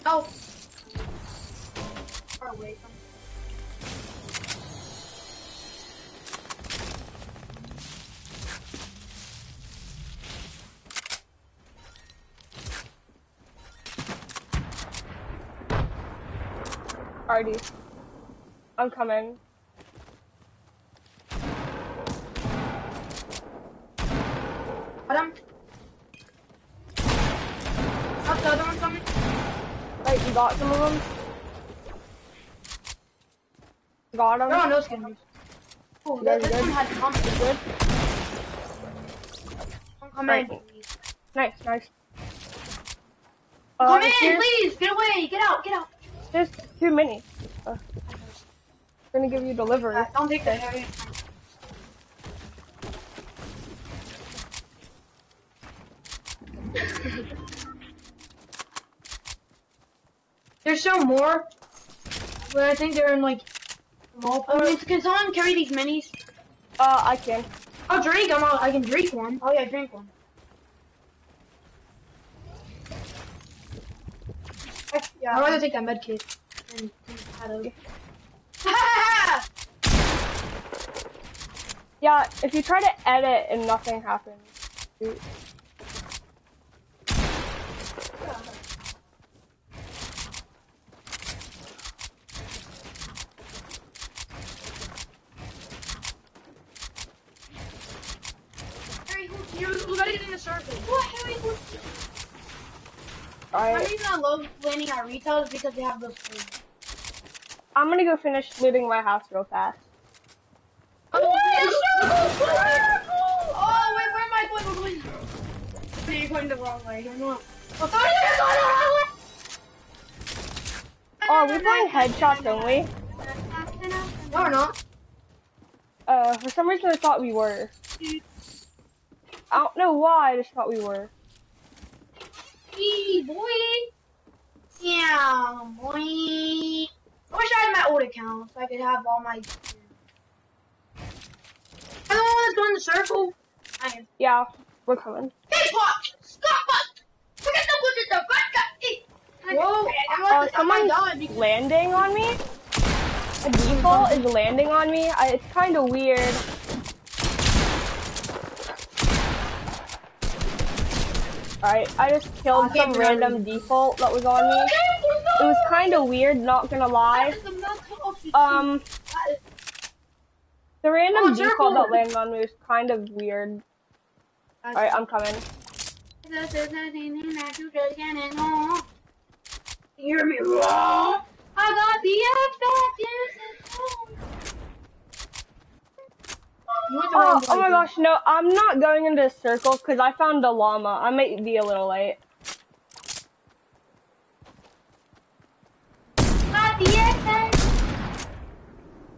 Help! Far away from me. Alrighty. I'm coming. Got him. Oh, the other one's coming. Wait, you got some of them? Got him. No, no skins. Oh, this good. One had pumpkins. Good. I'm coming. Right. Nice, nice. Uh, Come in, here. Please! Get away! Get out! Get out! There's too many. Uh, I'm gonna give you delivery. Yeah, don't take that. Okay. There's still more, but I think they're in like. I mean, can someone carry these minis? Uh, I can. I'll drink. I'm. All, I can drink one. Oh yeah, drink one. Yeah, I'd rather take that med kit than paddle. Yeah, if you try to edit and nothing happens. Shoot. Harry, who got it in the circle? What, Harry? Who? Right. The reason I love landing at retail is because they have those things. I'm gonna go finish looting my house real fast. Oh, wait, where am I going? I'm going. No, you're going the wrong way. You're not. Oh, sorry, you're going the wrong way! Oh, are we playing headshots only? No, we're not. Uh, for some reason I thought we were. I don't know why, I just thought we were. Boy, yeah, boy. I wish I had my old account so I could have all my. I don't want to go in the circle. I am. Yeah, we're coming. Big box, stop us! Look at the look at the gun. Whoa! Uh, someone's landing on me. A default is landing on me. I, it's kind of weird. Alright, I just killed some random default that was on me. It was kind of weird, not gonna lie. Um, the random default that landed on me was kind of weird. Alright, I'm coming. Hear me roar! I got the Xbox. Oh, oh my gosh, no, I'm not going into a circle because I found a llama. I might be a little late. Not the exit!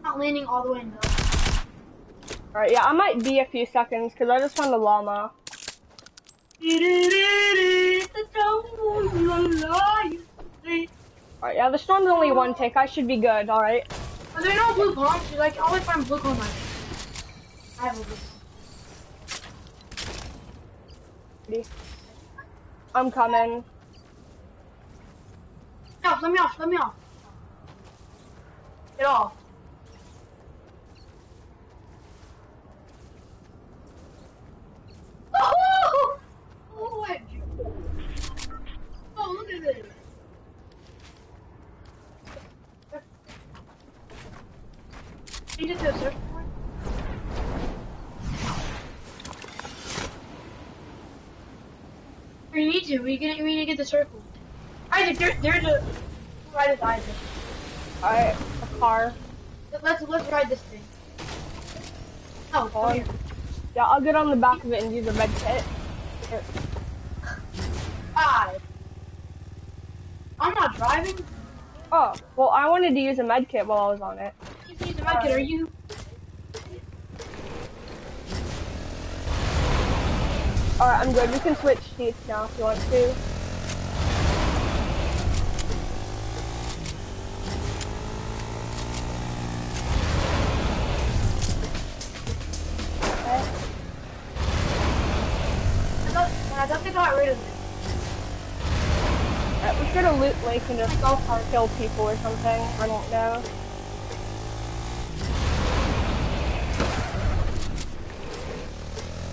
Not landing all the way in the. Alright, yeah, I might be a few seconds because I just found a llama. Alright, yeah, the storm's only one tick. I should be good, alright? Are there no blue bombs? Like, I always find blue on my. I will be. I'm coming. No, let me off, let me off. Get off. Oh! Oh, what? Oh, look at this. Change it to a surfboard. We need to. We get. We need to get the circle. Isaac, there, there's a. Ride with Isaac. All right, a car. Let's let's ride this thing. Oh, come here. Yeah, I'll get on the back of it and do the red pit. Here. Five. I'm not driving. Oh, well, I wanted to use a med kit while I was on it. You can use a med kit, are you? Alright, I'm good. You can switch seats now if you want to. Okay. I thought, I thought they got rid of it. We should have loot lake and just go hard kill people or something. I don't know.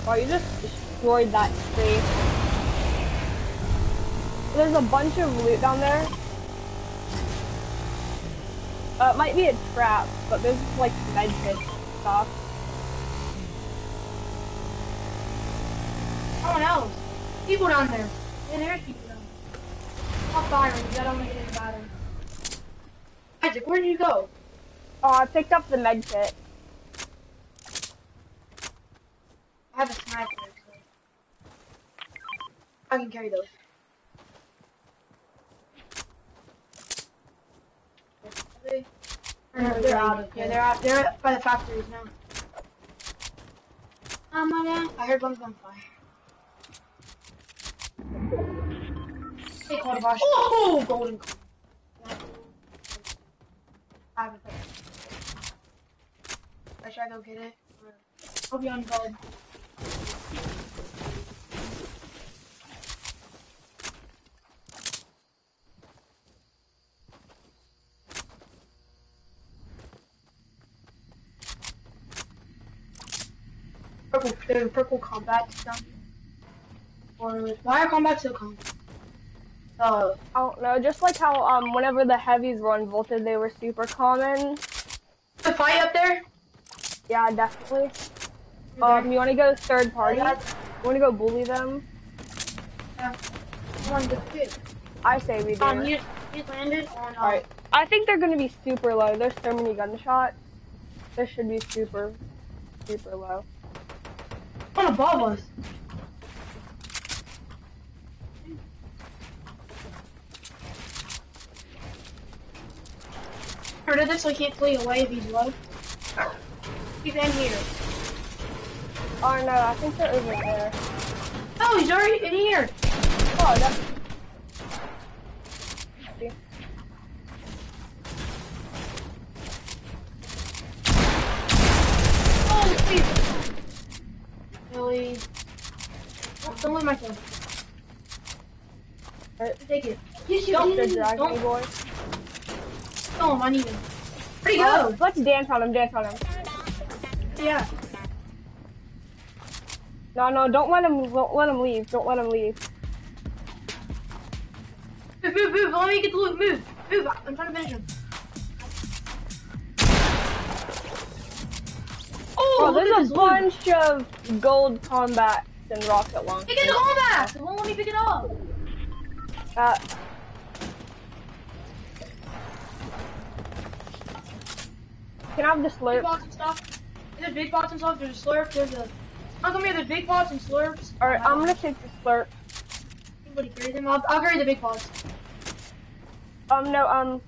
Wow, you just destroyed that tree. There's a bunch of loot down there. Uh, it might be a trap, but there's like med kits and stuff. Someone else. People down there. Yeah, there's people. I'm firing, I don't make any battery. Isaac, where did you go? Oh, I picked up the med kit. I have a sniper, so I can carry those. They? No, they're, they're out of here. Yeah, they're out. They're by the factories now. I'm on it. I heard one's on fire. Take one of our oh, golden. I have a pair. Should I go get it? I'll be on gold. Purple, there's purple combat stuff. Or why are combat so common? Uh, I don't know, just like how, um, whenever the heavies were unvolted, they were super common. The fight up there? Yeah, definitely. Mm-hmm. Um, you want to go third party? Yeah. You want to go bully them? Yeah. One to two. I say we do. Um, you, you landed on... Alright. I think they're going to be super low. There's so many gunshots. This should be super, super low. One above us. Heard of this, so I can't flee away if he's low. He's in here. Oh no, I think they're over there. Oh, he's already in here! Oh, that's... Oh, Jesus! Really? Oh, don't leave my phone. Right. Take it. You should don't drag me, boy. Oh, I need him. Where'd he go? Oh, let's dance on him, dance on him. Yeah. No, no, don't let him, don't let him leave, don't let him leave. Move, move, move, let me get the loot, move, move, I'm trying to finish him. Oh, oh there's a bunch loot. Of gold combats and rocket launchers. Pick it up! It won't let me pick it up! Uh, Can I have the slurp? Big bots and stuff. There's big bots and stuff. There's a slurp. There's a. I'll come here. There's big bots and slurps. All right, I'm gonna take the slurp. Anybody carry them? I'll, I'll carry the big bots. Um no um,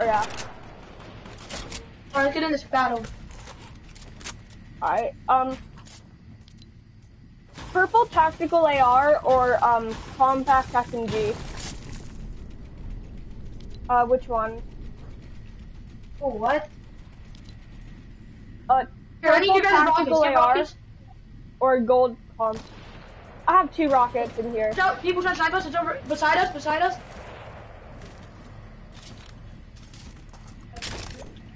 oh, yeah. All right, let's get in this battle. All right um. Purple tactical A R or um compact S M G. Uh, which one? Oh what? Uh, Here, you guys tactical A R or gold pump. I have two rockets in here. So, people trying to snipe us. It's over beside us. Beside us.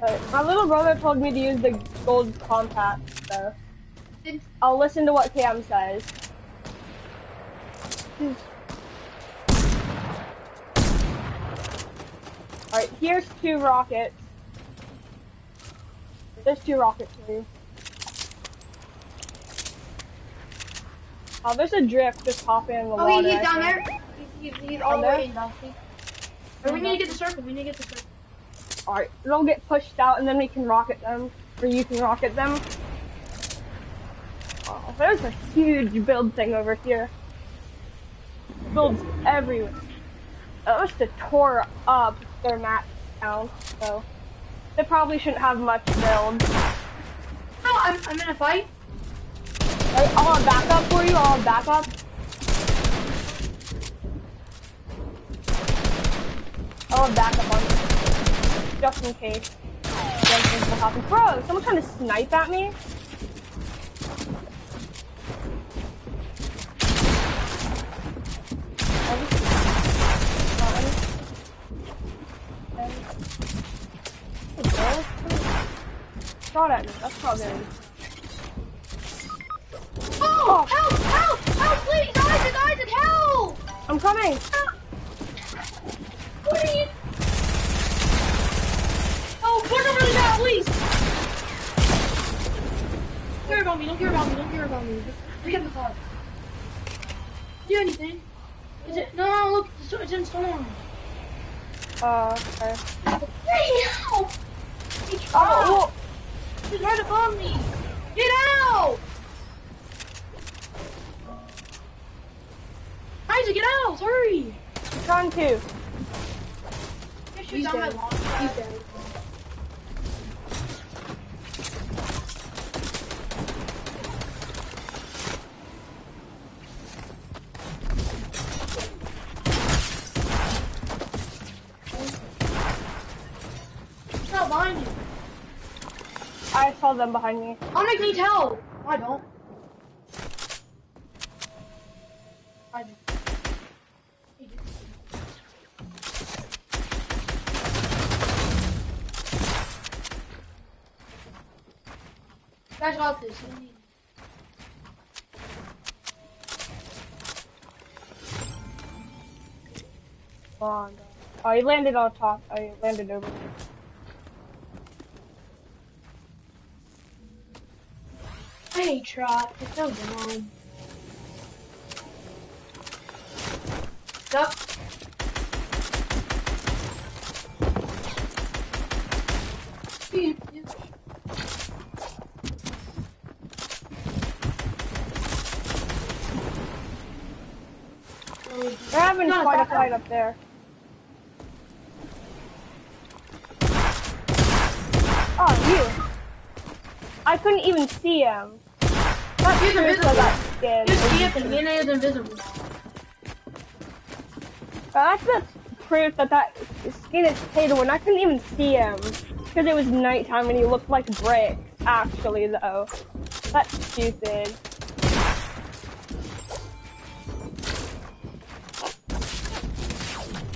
Uh, my little brother told me to use the gold compact, so I'll listen to what Cam says. All right, here's two rockets. There's two rockets here. Oh, there's a drift. Just hop in the oh, water. Oh, he's down there. He's, he's, he's all the way down there. Or we need to get the circle. We need to get the circle. All right, they'll get pushed out, and then we can rocket them, or you can rocket them. Oh, there's a huge build thing over here. Builds everywhere. That must have tore up their map down, so they probably shouldn't have much build. Oh, I'm, I'm in a fight. I'll have backup for you. I'll have backup. I'll have backup on you. Just in case. Bro, is someone trying to snipe at me? Shot at me. That's probably. Oh! Help! Help! Help! Please, Isaac! Isaac! Help! I'm coming. Help. Please. Oh, put him really bad, please. Don't care about me. Don't care about me. Don't care about me. We get the car. Do anything? Is it? No! No! Look, it's in storm. Uh. Okay. Hey! Help! Oh! He's right above me! Get out! Isaac, get out! Hurry! I'm trying to. He's on my lawn. He's dead. He's not behind you. I saw them behind me. Oh, I need help! I don't. I do. Guys, got this. Oh, no. Oh, he landed on top. I oh, landed over here. I hate Trot. It's so dumb. Duck. They're having no, quite a fight up there. Oh, you. I couldn't even see him. That's he's invisible. That you see it, and D N A is invisible. That's the proof that that skin is potato, and I couldn't even see him. Because it was nighttime and he looked like bricks, actually, though. That's stupid.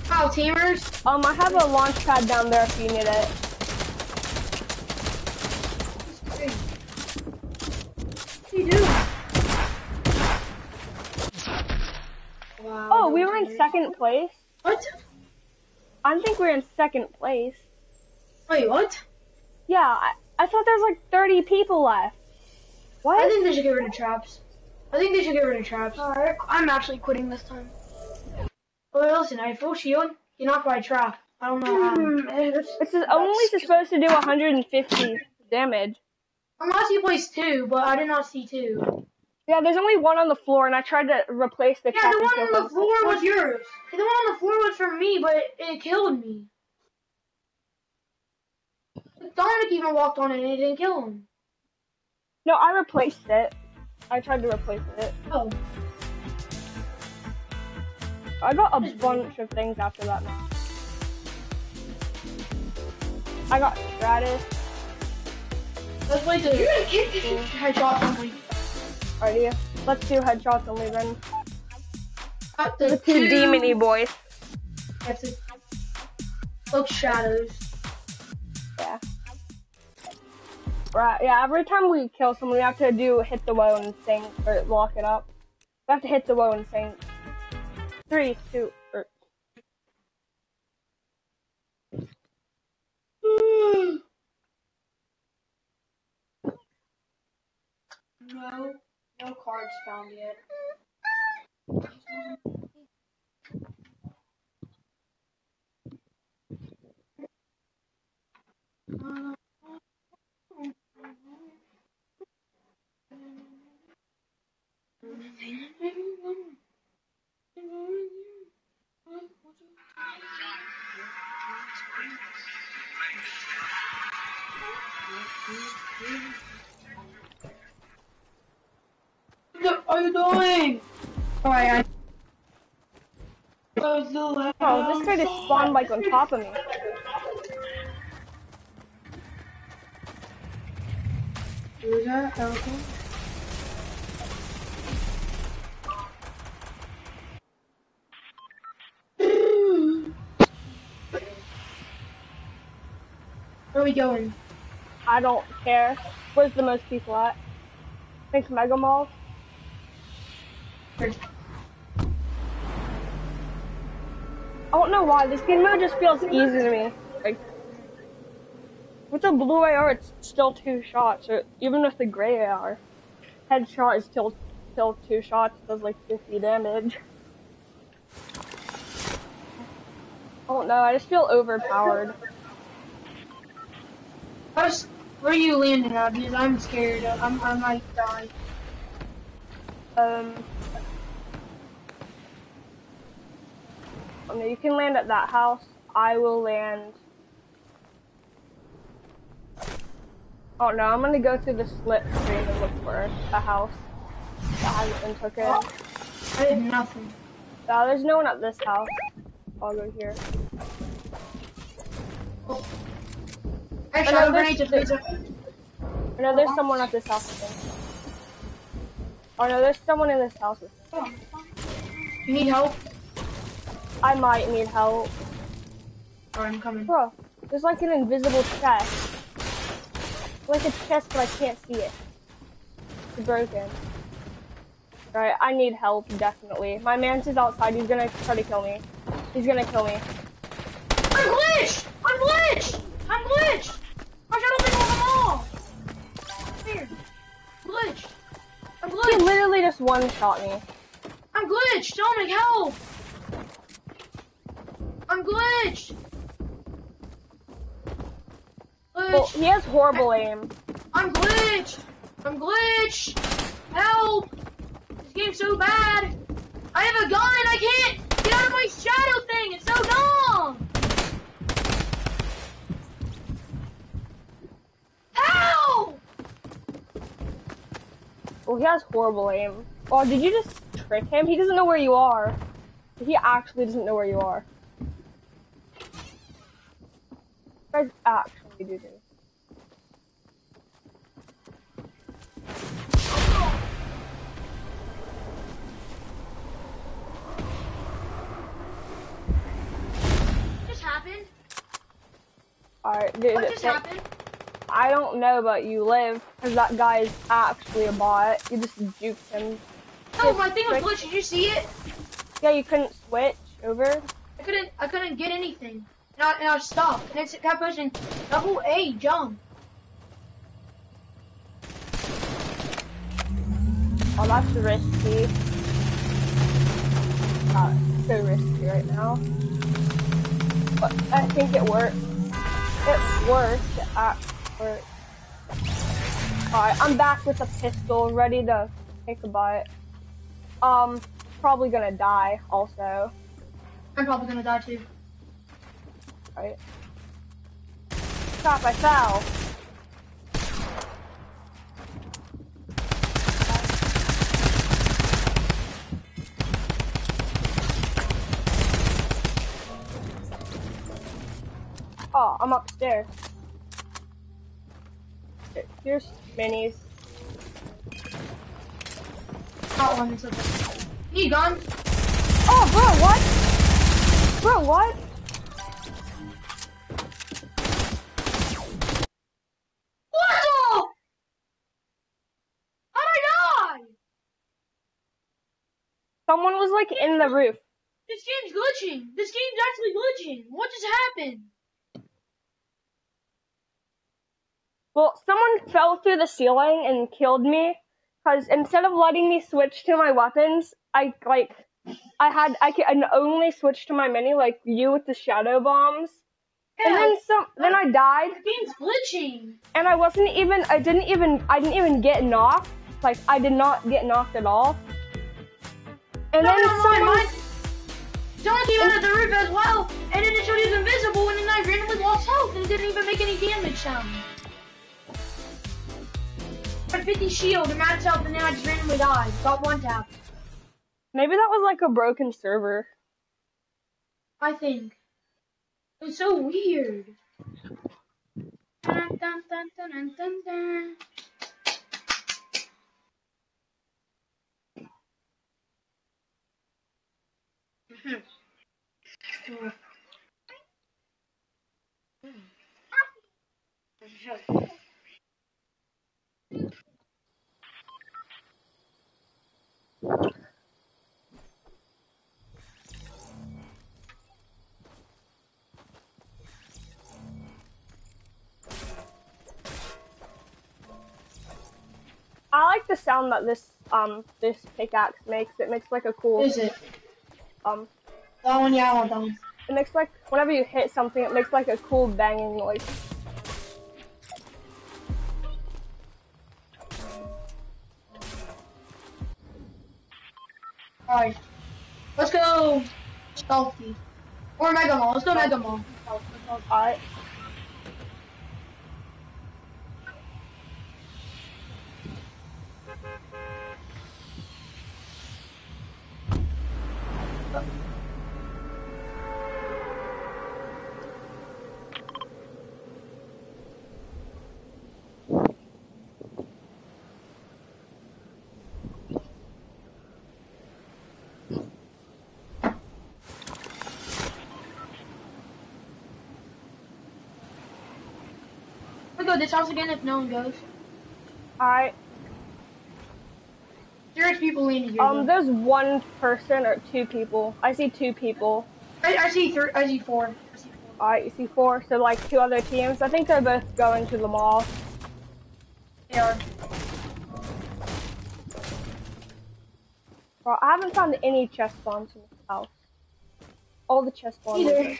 Wow, teamers. Um, I have a launch pad down there if you need it. Wow, oh, we were in second place? What? I think we were in second place. Wait, what? Yeah, I, I thought there was like thirty people left. What? I think they should get rid of traps. I think they should get rid of traps. Alright, I'm actually quitting this time. Well, listen, I have full shield. You're knocked by a trap. I don't know how. Mm, it's, it's only supposed to do one hundred fifty damage. Unless you place two, but I did not see two. Yeah, there's only one on the floor, and I tried to replace the. Yeah, the one on the floor was yours. The one on the floor was from me, but it, it killed me. Dominic even walked on it, and it didn't kill him. No, I replaced it. I tried to replace it. Oh. I got a bunch of things after that match. I got Stratus. Let's play the. You're gonna kick the headshot only. Alrighty, let's do headshots only then. The, the two, two demony boys. That's it. Look, shadows. Yeah. Right. Yeah. Every time we kill someone, we have to do hit the woe and sing or lock it up. We have to hit the woe and sing. Three, two, or. Mm. No. No cards found yet. What are you doing? Alright, I. Oh, this guy just spawned like on top of me. Is that okay? Where are we going? I don't care. Where's the most people at? I think Mega Mall. I don't know why. This game mode just feels easy to me. Like, with the blue A R, it's still two shots. Or even with the gray A R, headshot is still still two shots. It does like fifty damage. I don't know. I just feel overpowered. How's, where are you landing at? Because I'm scared. I'm, I might die. Um. Oh no, you can land at that house. I will land. Oh no, I'm gonna go through the slipstream and look for a house that hasn't been taken. I did nothing. No, there's no one at this house. I'll go here. Oh. I know there's, there's, no, there's someone at this house. I think. Oh no, there's someone in this house. Oh. You need help? I might need help. Oh, I'm coming. Bro, there's like an invisible chest. Like a chest, but I can't see it. It's broken. Alright, I need help, definitely. My man's is outside. He's gonna try to kill me. He's gonna kill me. I'm glitched! I'm glitched! I'm glitched! I got open on them all! Here. Glitched. I'm glitched. He literally just one-shot me. I'm glitched! Dominic, help! I'm glitched! Glitched. Well, he has horrible I, aim. I'm glitched! I'm glitched! Help! This game's so bad! I have a gun and I can't get out of my shadow thing! It's so dumb! Ow! Well, he has horrible aim. Oh, did you just trick him? He doesn't know where you are. He actually doesn't know where you are. Guys, actually do this. What just happened? Alright, dude. What just happened? I don't know, but you live, because that guy is actually a bot. You just juked him. Oh, my thing was glitched. Did you see it? Yeah, you couldn't switch over. I couldn't. I couldn't get anything. And I, and I was stuck. And it's that person double A jump. Oh, that's risky. Not so risky right now. But I think it worked. It worked. At Alright, I'm back with a pistol, ready to take a bite. Um, probably gonna die, also. I'm probably gonna die, too. Alright. Stop, I fell! Oh, I'm upstairs. Here's minis. Not one, it's okay. He gone. Oh, bro, what? Bro, what? What the? How'd I die? Someone was like in the roof. This game's glitching. This game's actually glitching. What just happened? Well, someone fell through the ceiling and killed me, because instead of letting me switch to my weapons, I like I had I can only switch to my mini like you with the shadow bombs. Yeah. And then some then I died. Game's glitching. And I wasn't even I didn't even I didn't even get knocked. Like I did not get knocked at all. And no, then no, no, someone my... someone came out of the roof as well, and then it showed he was invisible, and then I randomly lost health and didn't even make any damage sound. I had fifty shield and max health, and then I just randomly died. Got one tap. Maybe that was like a broken server. I think. It's so weird. Dun, dun, dun, dun, dun, dun. I like the sound that this um this pickaxe makes. It makes like a cool. Is it? Um. That one, yeah, I want that one. It makes like, whenever you hit something, it makes like a cool banging noise. Alright. Let's go Salty. Or Mega Mall. Let's go Mega Mall. Alright. This house again if no one goes. Alright. There's people leaning here. Um, though. There's one person or two people. I see two people. I, I see three. I see four. four. Alright, you see four. So like two other teams. I think they're both going to the mall. They are. Well, I haven't found any chest bombs in this house. All the chest bombs. Either.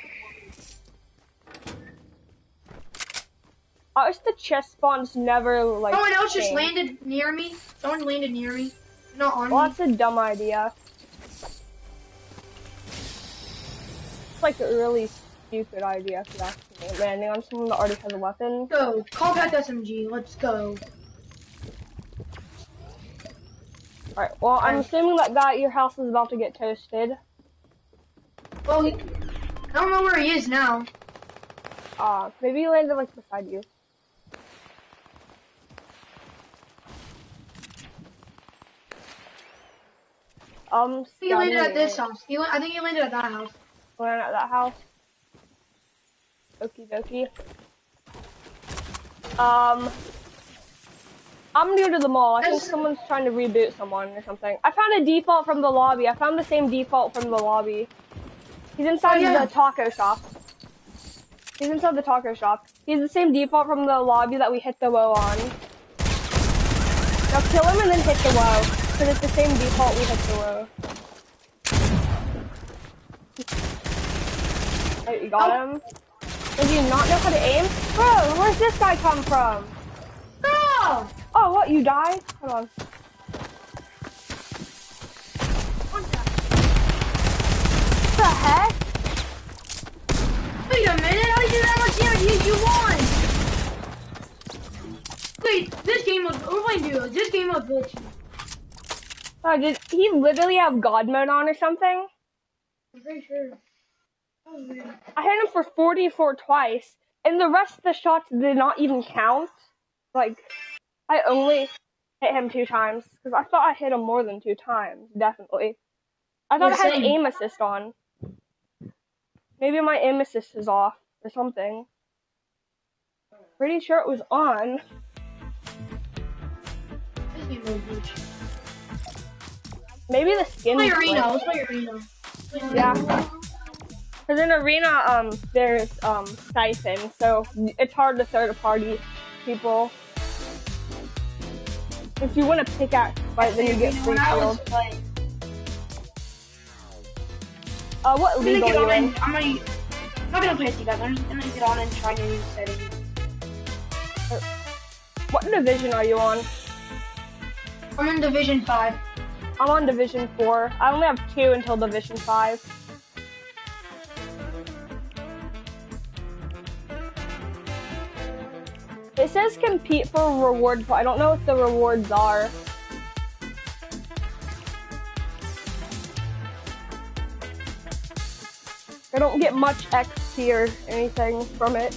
I wish the chest spawns never, like, someone else changed. Just landed near me. Someone landed near me. Not on well, me. That's a dumb idea. It's, like, a really stupid idea if you're actually landing on someone that already has a weapon. Go. Compact S M G. Let's go. Alright, well, I'm assuming that guy at your house is about to get toasted. Well, he... I don't know where he is now. Ah, uh, maybe he landed, like, beside you. Um, he landed at this house. He I think he landed at that house. Landed at that house. Okie dokie. Um, I'm new to the mall. I think someone's trying to reboot someone or something. I found a default from the lobby. I found the same default from the lobby. He's inside oh, yeah. the taco shop. He's inside the taco shop. He's the same default from the lobby that we hit the woe on. Now kill him and then hit the woe. Because it's the same default we had below. Wait, you got oh. him? Does he not know how to aim? Bro, where's this guy come from? Bro! Oh, what, you died? Hold on. What the heck? Wait a minute, how did you do that much damage? You, you won! Wait, this game was, we're playing duos, this game was glitchy. Oh, did he literally have God mode on or something? I'm pretty sure. Oh, man. I hit him for forty-four twice, and the rest of the shots did not even count. Like, I only hit him two times, because I thought I hit him more than two times, definitely. I thought You're I had saying... an aim assist on. Maybe my aim assist is off or something. Pretty sure it was on. Maybe the skin. Let's play arena. Let's play arena. Yeah. Because in arena, um, there's um siphon, so it's hard to third party people. If you want a pickaxe fight, then you get free kills. Uh, what league are you in? I'm gonna, I'm not gonna play with you guys, I'm just gonna get on and try new settings. Uh, what division are you on? I'm in Division five. I'm on Division four. I only have two until Division five. It says compete for rewards, but I don't know what the rewards are. I don't get much X P or anything from it.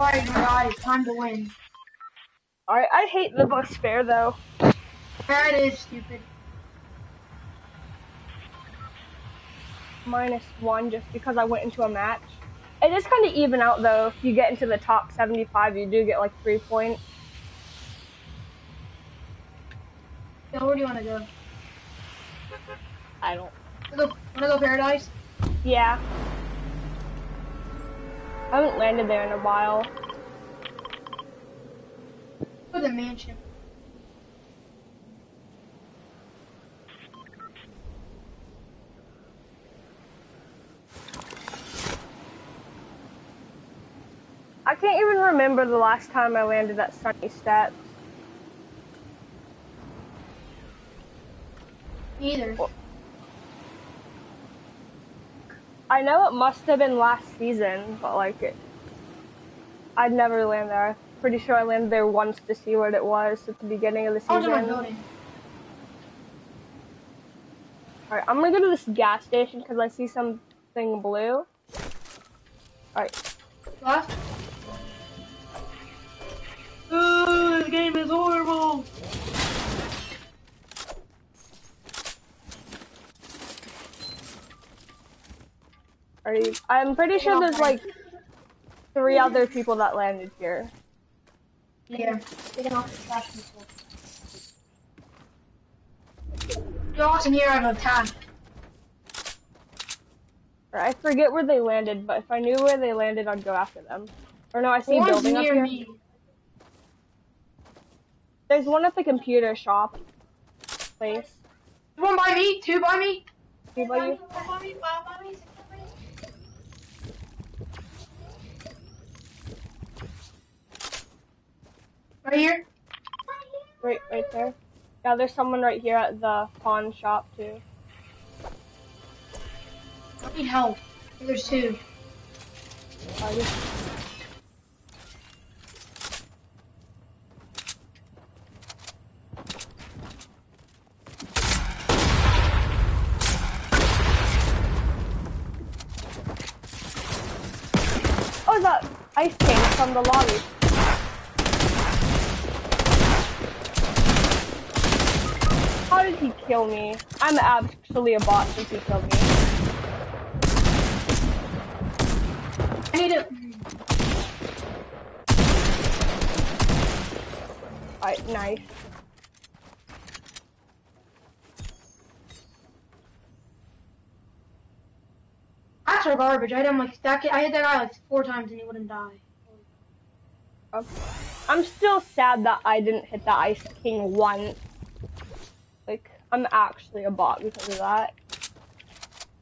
Alright guys, time to win. Alright, I hate the bus fare though. That is stupid. Minus one just because I went into a match. It is kind of even out though. If you get into the top seventy-five, you do get like three points. Yeah, where do you want to go? I don't. Want to go Paradise? Yeah. I haven't landed there in a while. For the mansion. I can't even remember the last time I landed at Sunny Steps. Neither. Well, I know it must have been last season, but like it, I'd never land there. I'm pretty sure I landed there once to see what it was at the beginning of the season. Alright, I'm gonna go to this gas station because I see something blue. Alright. Left? Ooh, this game is horrible! Are you, I'm pretty sure there's like three other people that landed here. Yeah. They can also trash people. Josh and here I have a tag. I forget where they landed, but if I knew where they landed, I'd go after them. Or no, I see a building up here. Me. There's one at the computer shop place. One by me, two by me. Two by you. One by me, one by me. Right here? Right, right there. Yeah, there's someone right here at the pawn shop, too. I need help. There's two. I just... Oh, that ice came from the lobby. How did he kill me? I'm actually a bot since he killed me. I need to... Alright, nice. That's our garbage. I had him like stack it. I hit that guy like four times and he wouldn't die. Okay. I'm still sad that I didn't hit the Ice King once. Like, I'm actually a bot because of that.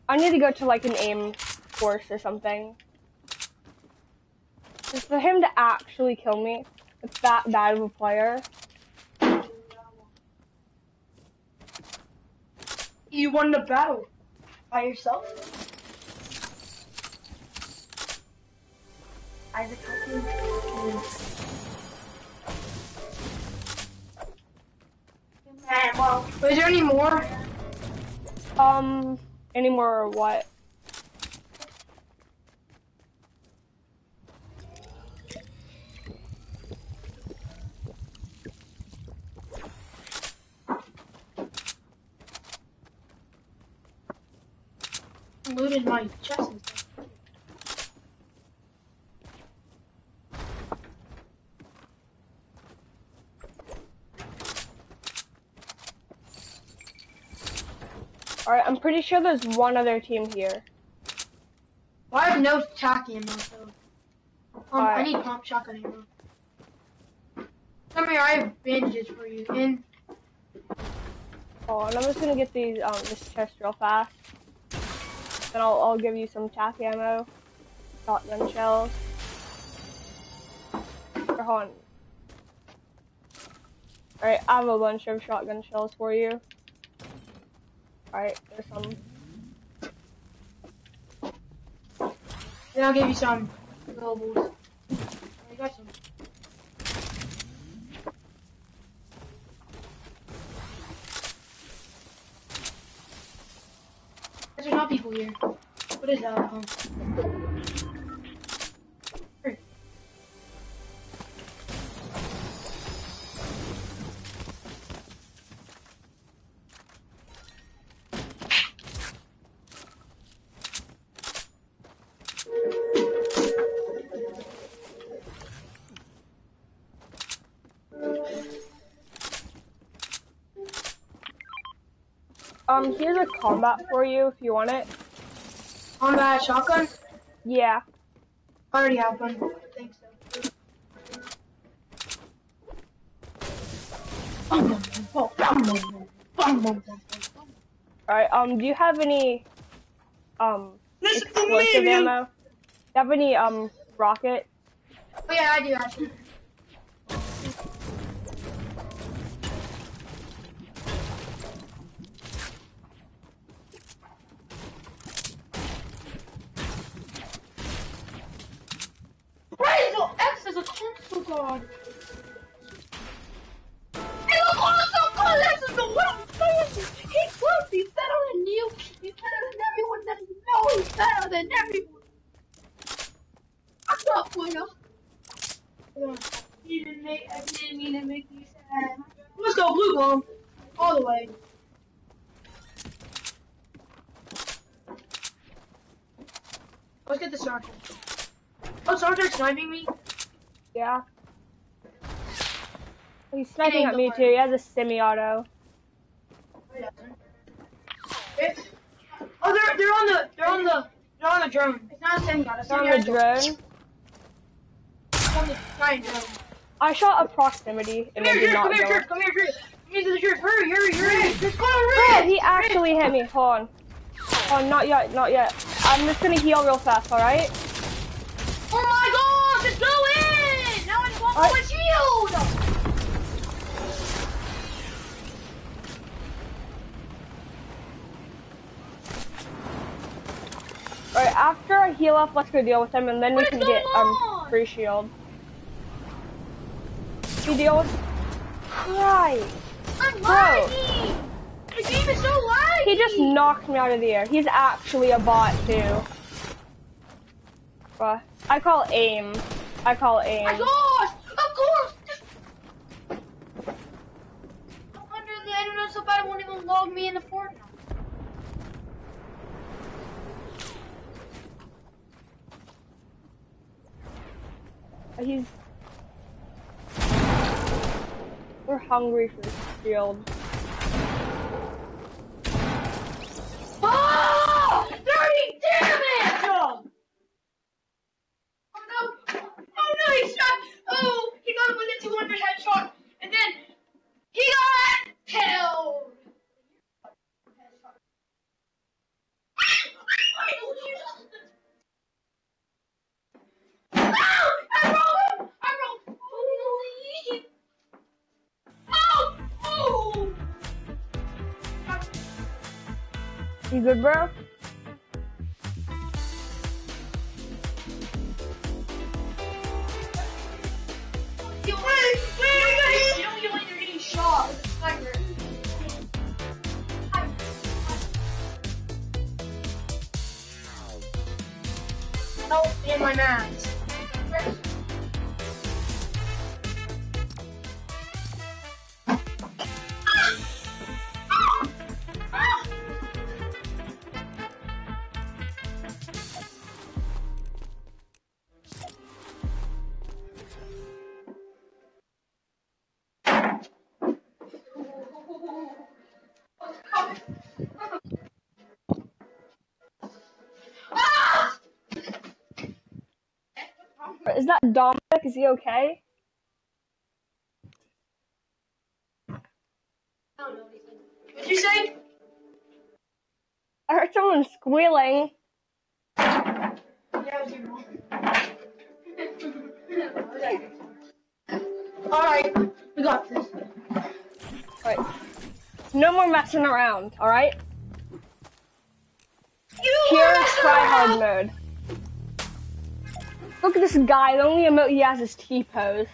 I need to go to, like, an aim course or something. Just for him to actually kill me, it's that bad of a player. You won the battle. By yourself? Isaac, Alright, well, is there any more? Um, any more or what? looted my chest and stuff. Alright, I'm pretty sure there's one other team here. Well, I have no tac ammo, so... Um, right. I need pump shotgun ammo. Come here, I have bandages for you, in. Oh, and I'm just gonna get these, um, this chest real fast. Then I'll, I'll give you some tac ammo. Shotgun shells. Or hold on. Alright, I have a bunch of shotgun shells for you. Alright, there's some. Then I'll give you some globals. I got some. There's not people here. What is that? Oh. Sure. Um, here's a combat for you if you want it. Combat shotgun? Yeah. I already have one. I think so. Alright, um, do you have any, um, this explosive ammo? Do you have any, um, rocket? Oh yeah, I do actually. God. It looks awesome! God, this is the worst thing! He's close, he's better than you! He's better than everyone that you know! He's better than everyone! I'm not going up! He didn't make, I didn't mean to make you sad. Let's go blue ball! All the way. Let's get the Sartor. Oh, Sartor's sniping me? Yeah. He's sniping at me too, he has a semi-auto. Oh, they're, they're on the, they're on the, they're on the drone. It's not a semi-auto, it's on the drone. It's on the giant drone. I shot a proximity. Come here, Drift, come here, Drift, come here, Drift. Come here to the Drift, hurry, hurry, hurry. Just go around. He actually hit me, hold on. Oh, not yet, not yet. I'm just gonna heal real fast, alright? Oh my gosh, it's going! Now it's one more shield! Alright, after I heal up, let's go deal with him, and then what we can get, um, on? free shield. We deal with... Right. I'm laggy! The game is so laggy! He just knocked me out of the air. He's actually a bot, too. Bruh. I call aim. I call aim. My gosh! Of course! Just... I'm under the internet so bad it won't even log me into Fortnite. He's... We're hungry for this field. Oh! thirty damage! Oh no! Oh no, he shot! Oh! He got him with a two hundred headshot! And then... He got... killed! Oh! I rolled him! I rolled! Holy! Oh! Oh! You good, bro? You win! Wait! You don't get when you're getting shot. It's a sniper. Help me in my mask. Is that Dominic? Is he okay? What'd you say? I heard someone squealing. Yeah, it was you. Alright, we got this. Alright. No more messing around, alright? Pure tryhard mode. Look at this guy, the only emote he has is T-pose.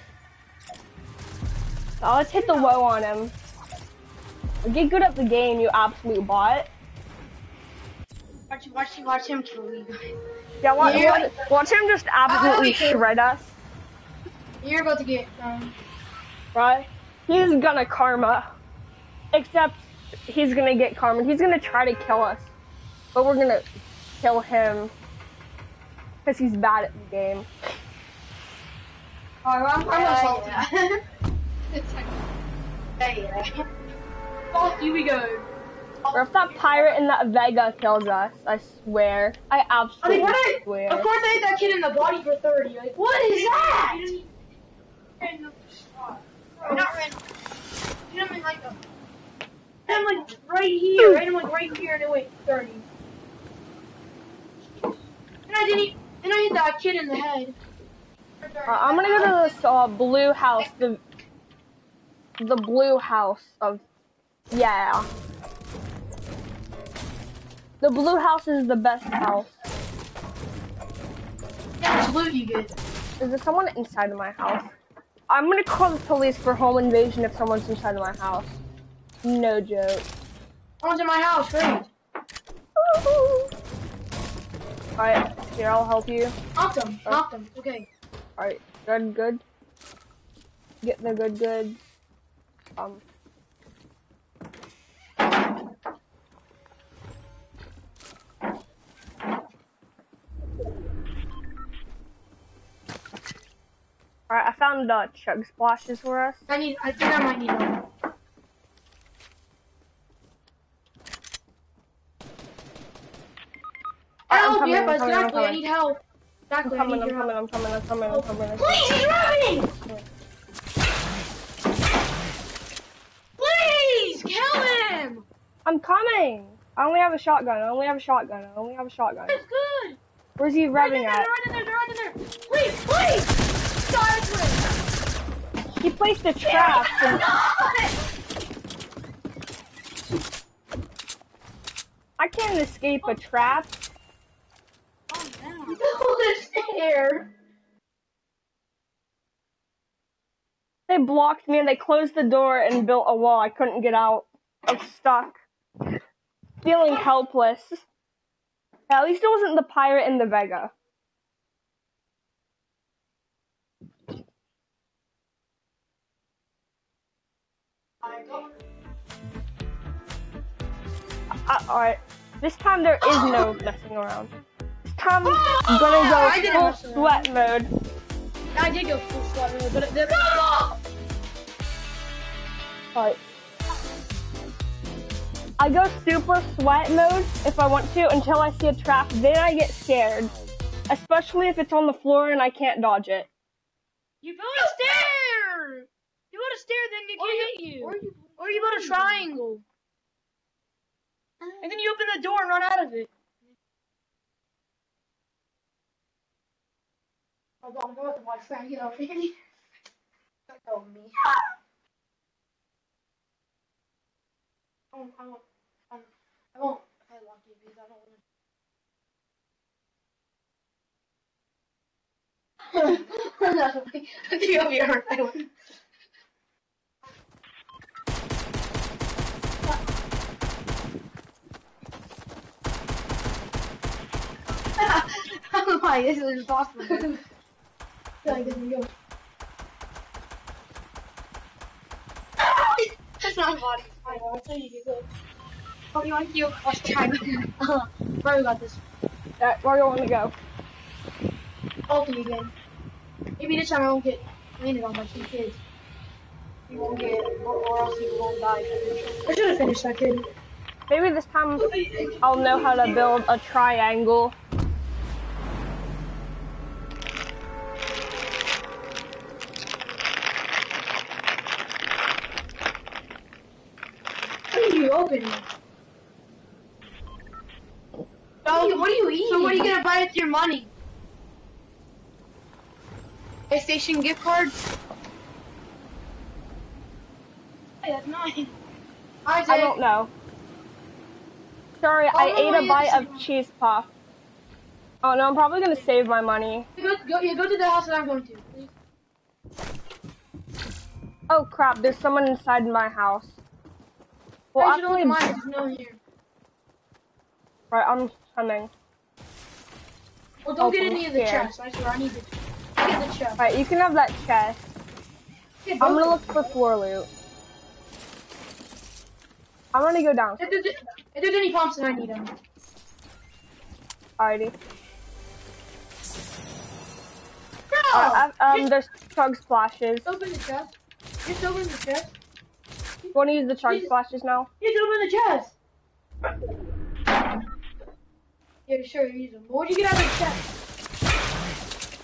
So let's hit the woe on him. Get good at the game, you absolute bot. Watch, watch, watch him kill me. Yeah, watch, watch, watch him just absolutely shred us. You're about to get, um... right? He's gonna karma. Except, he's gonna get karma. He's gonna try to kill us. But we're gonna kill him. Because he's bad at the game. Alright, I'm, I'm assaulting. Yeah. It's like... yeah, yeah. Oh, here we go. Or if that pirate in that Vega kills us, I swear. I absolutely I mean, I, swear. Of course I hit that kid in the body for thirty. Like, what is that? You didn't even shot. Bro, not random. You didn't even like them. I'm like right here, right? I'm like right here, and it went thirty. And I didn't. And I hit that kid in the head. Uh, I'm gonna go to this uh, blue house. The the blue house of yeah. The blue house is the best house. Yeah, it's blue, you get. Is there someone inside of my house? I'm gonna call the police for home invasion if someone's inside of my house. No joke. Someone's in my house, great. Alright, here, I'll help you. Knocked him, right. Knocked him, okay. Alright, good, good. Get the good, good. Um. Alright, I found uh, Chug Splashes for us. I need, I think I might need one. Help! Coming, yep, exactly, I need help. Exactly, I'm coming, I need I'm, coming, I'm coming, I'm coming, I'm coming, I'm coming. Please, he's running! Please, kill him! I'm coming! I only have a shotgun, I only have a shotgun, I only have a shotgun. That's good! Where's he rubbing at? They're right in there, they're right in there! Please, please! He placed a trap. And... I can't escape a trap. Oh no! Air. They blocked me and they closed the door and built a wall. I couldn't get out. I'm stuck, feeling helpless. At least it wasn't the pirate in the Vega. Uh, Alright, this time there is no messing around. This time I'm gonna go yeah, full sweat mode. I did go full sweat mode, but it didn't. Alright. I go super sweat mode if I want to until I see a trap, then I get scared. Especially if it's on the floor and I can't dodge it. You build a stair! You build a stair, then it can't hit you. Or you, or you build a triangle. And then you open the door and run out of it. I'm going to watch that, you know. Don't go with me. I won't, I won't, I won't headlock you because I don't want to. I think I'll be hurt. I won't. Why? This is impossible. Like, there we go. That's not body. I know. I'll tell you, you go. Oh, you want to go? Watch the time. Uh-huh. Mario got this. Alright, Mario, want to go? Ultimate again. Maybe this time I won't get landed on by two kids. You won't get, or else you won't die. I should have finished that kid. Maybe this time I'll know how to build a triangle. So what do you eat? So what are you gonna buy with your money? PlayStation gift cards? Hey, that's mine. Isaac. I don't know. Sorry, oh, I no, ate a bite of one. Cheese puff. Oh no, I'm probably gonna save my money. You go, go, you go to the house that I'm going to, please. Oh crap, there's someone inside my house. Well, I should only mine, there's no one here. Right, I'm coming. Well, don't Open get any of the chests, I swear, I need to get the chest. Right, you can have that chest. Yeah, I'm gonna look for floor loot. I'm gonna go down. If there's, if there's any pumps, then I need them. Alrighty. No! Uh, um, just, there's Chug Splashes. Just open the chest. Just open the chest. You wanna use the Chug Splashes now? Just open the chest! Yeah, sure, use them. What would you get out of the chest?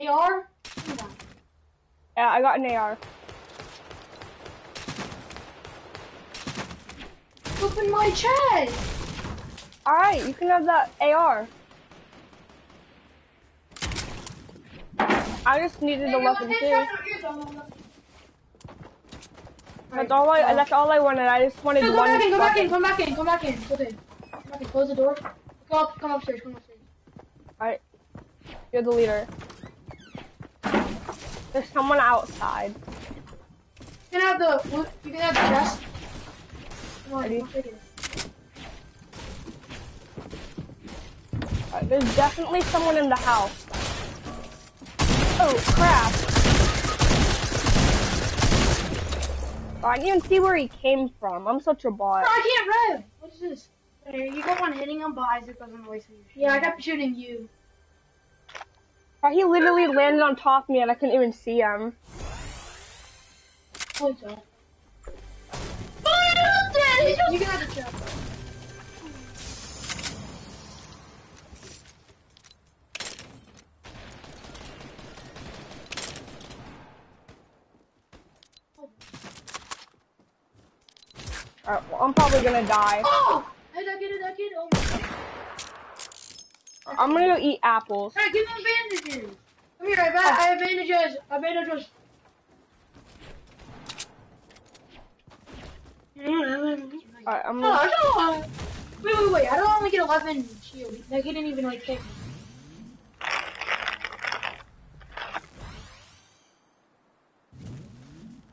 A R? Yeah, I got an A R. Open my chest! Alright, you can have that A R. I just needed a weapon too. That's all I, that's all I wanted, I just wanted one weapon. Go back in, go back in, go back in, go back in. Come back in, close the door. Go up, come upstairs, come upstairs. Alright, you're the leader. There's someone outside. You can have the, you can have the chest. Come on, come take it. There's definitely someone in the house. Oh, crap. Oh, I can't even see where he came from. I'm such a bot. No, I can't rev. What is this? Hey, you got one hitting him, but Isaac wasn't wasting your shit. Yeah, I kept shooting you. Oh, he literally landed on top of me and I couldn't even see him. Hold up. You can have the jump. Alright, well, I'm probably gonna die. Oh! I did, I did, I did. Oh my God. I'm gonna go eat apples. Alright, give them bandages. Come here, I, ba oh. I have bandages. I have bandages. Alright, I'm gonna... No, I don't want... Wait, wait, wait. I don't want to get eleven shield. Like, he didn't even, like, hit me.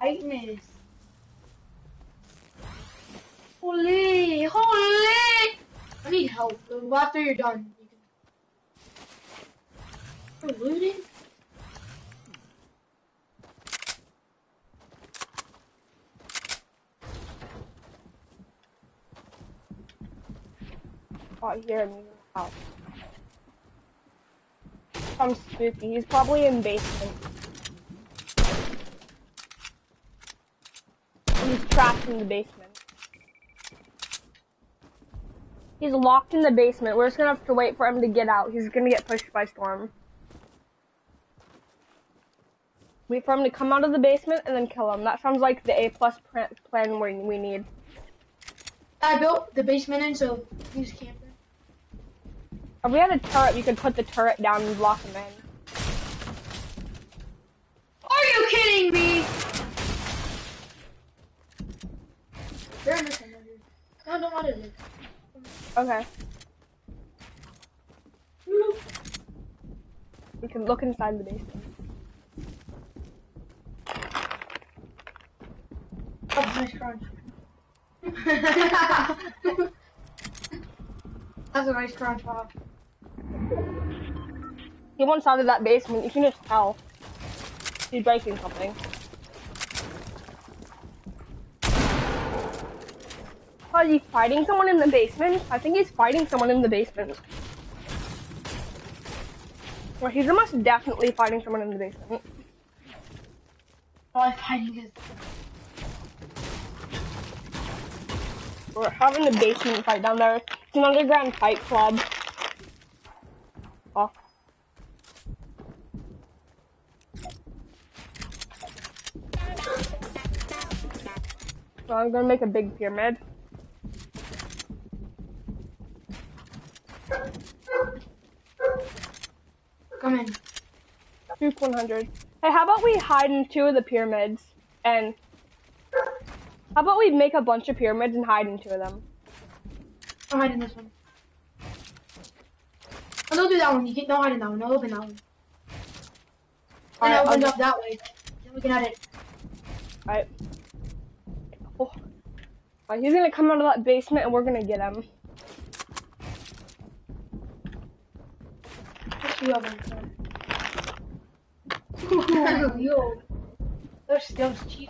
I missed. Holy, holy! I need help. Though. After you're done, you can. We're looting. Oh, here in the house. I'm spooky. He's probably in basement. He's trapped in the basement. He's locked in the basement. We're just gonna have to wait for him to get out. He's gonna get pushed by storm. Wait for him to come out of the basement and then kill him. That sounds like the A plus plan we need. I built the basement in, so he's camping. If we had a turret, you could put the turret down and block him in. Are you kidding me? They're in this one, no, don't want it. Okay. Woo. We can look inside the basement. Oh, nice crunch. That's a nice crunch, Bob. He wants out of that basement. You can just tell. He's breaking something. Is he fighting someone in the basement? I think he's fighting someone in the basement. Well, he's almost definitely fighting someone in the basement. All I'm fighting is... We're having a basement fight down there. It's an underground fight club. Oh. So I'm gonna make a big pyramid. Come in. Group one hundred. Hey, how about we hide in two of the pyramids and... How about we make a bunch of pyramids and hide in two of them? I'm hiding this one. Oh, don't do that one. You can't, don't hide in that one. Don't open that one. All and right, open up that way. Then we can hide it. Alright. Oh. All right, he's gonna come out of that basement and we're gonna get him. You Ooh, yo. There's still cheese.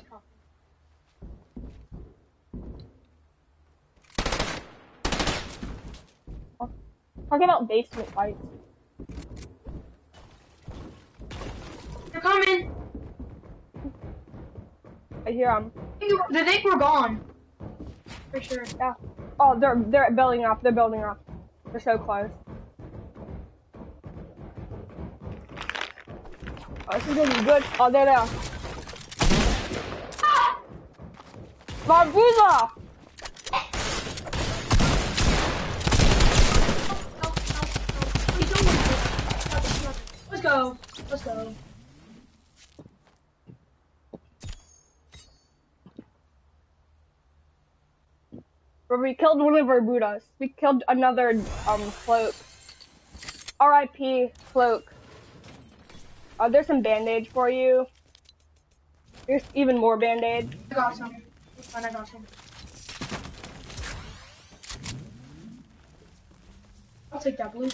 Talk about basement fights. They're coming! I hear them. They think we're gone. For sure. Yeah. Oh, they're they're building up. They're building up. They're so close. Oh, this is gonna be good. Oh, there they are. Ah! Barbuza! Let's go. Let's go. But we killed one of our Buddhas. We killed another um cloak. R I P cloak. Uh, there's some bandage for you. There's even more bandage. I got some. It's fine, I got some. I'll take that blue.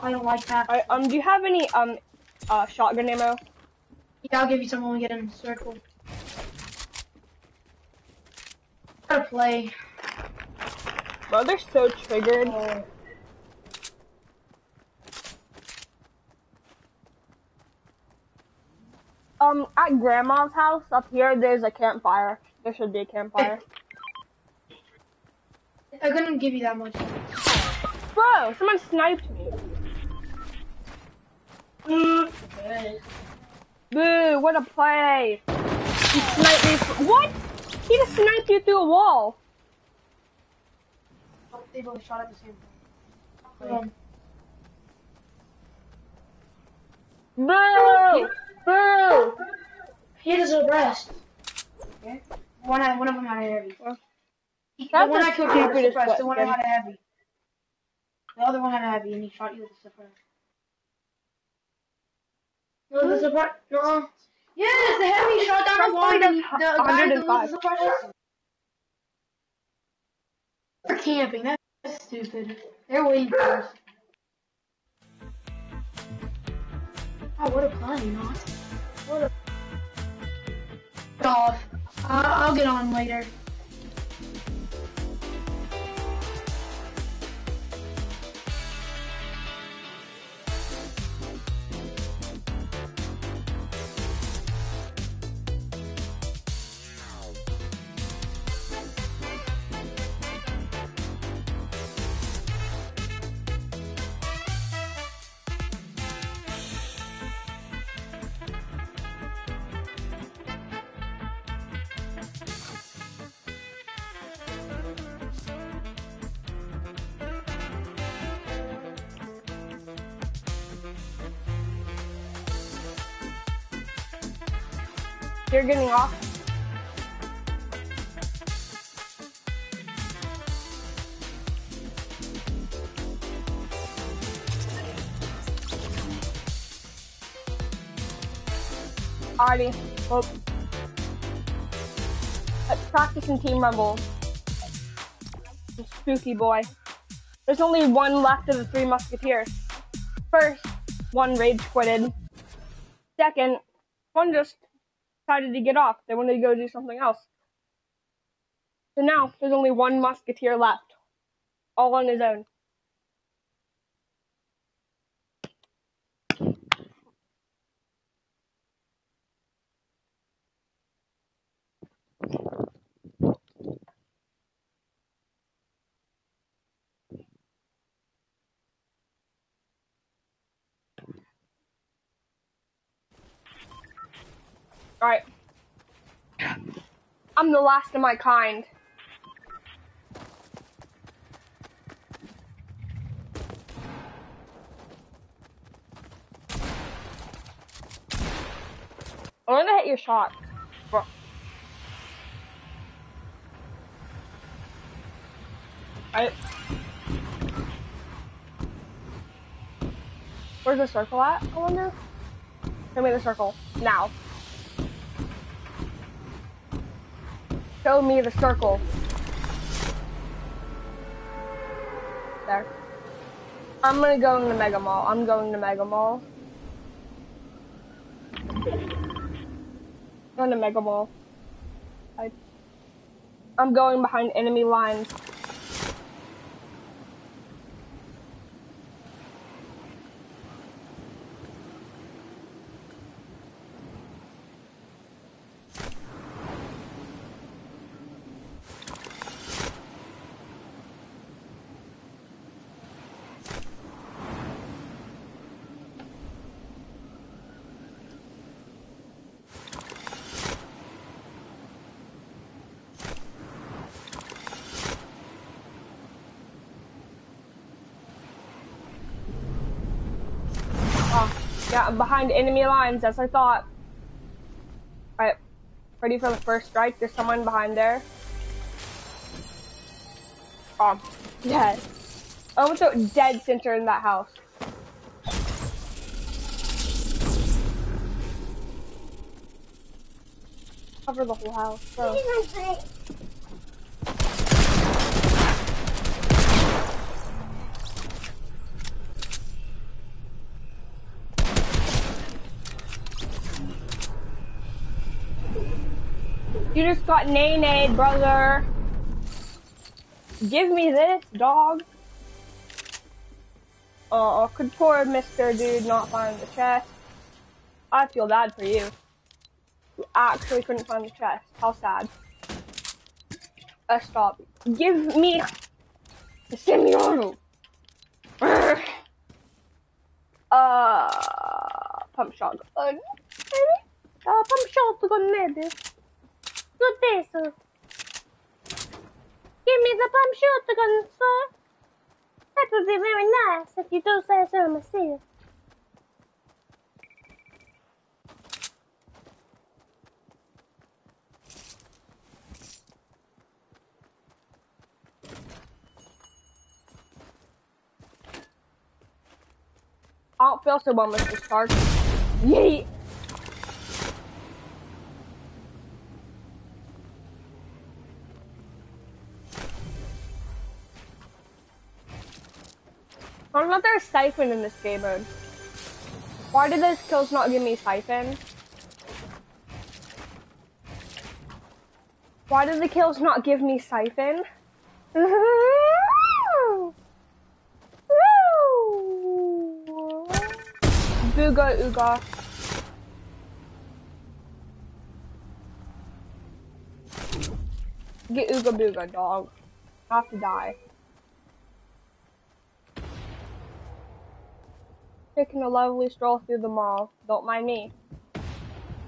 I don't like that. Right, um, do you have any um, uh, shotgun ammo? Yeah, I'll give you some when we get in the circle. Gotta play. Bro, they're so triggered. Oh. Um, at Grandma's house up here, there's a campfire. There should be a campfire. I couldn't give you that much. Bro, someone sniped me. Boo! Boo! What a play! He sniped me. For what? He just sniped you through a wall. Oh, they both shot at the same time. Boo! Boo! He doesn't rest. Okay. One, I, one of them had a heavy. Well, the one I killed was suppressed. The one had a heavy. The other one had a heavy, and he shot you with a suppressed. No, the suppressor. Uh-uh. Yes, the heavy shot down the wall. The, the guy that was the suppressor. They're camping. That's stupid. They're waiting for us. Oh, what a plan, huh? What a. Get off. Uh, I'll get on later. You're getting off. Alrighty. Well, let's practice in Team Rumble. I'm spooky boy. There's only one left of the three musketeers. First, one rage quitted. Second, one just decided to get off. They wanted to go do something else. So now there's only one musketeer left, all on his own. Alright. I'm the last of my kind. I want to hit your shot. Bro. I... Where's the circle at, I wonder? Show me the circle. Now. Show me the circle. There. I'm gonna go in the Mega Mall. I'm going to Mega Mall. I'm going to Mega Mall. I, I'm going behind enemy lines. Yeah, behind enemy lines, as I thought. Alright, ready for the first strike? There's someone behind there. Oh, dead. I almost went dead center in that house. Cover the whole house, so. You just got nay-nayed, brother. Give me this, dog. Oh, could poor Mister Dude not find the chest. I feel bad for you. You actually couldn't find the chest. How sad. Uh, stop. Give me the semi-auto. Uh, pump shotgun. Uh, pump shotgun, maybe. Good day, sir. Give me the pump shotgun, sir. That would be very nice if you do say so myself. I don't feel so well, Mister Stark. Yeet! I don't know if there's siphon in this game mode. Why did those kills not give me siphon? Why did the kills not give me siphon? Booga ooga. Get ooga booga, dog. I have to die. Taking a lovely stroll through the mall. Don't mind me.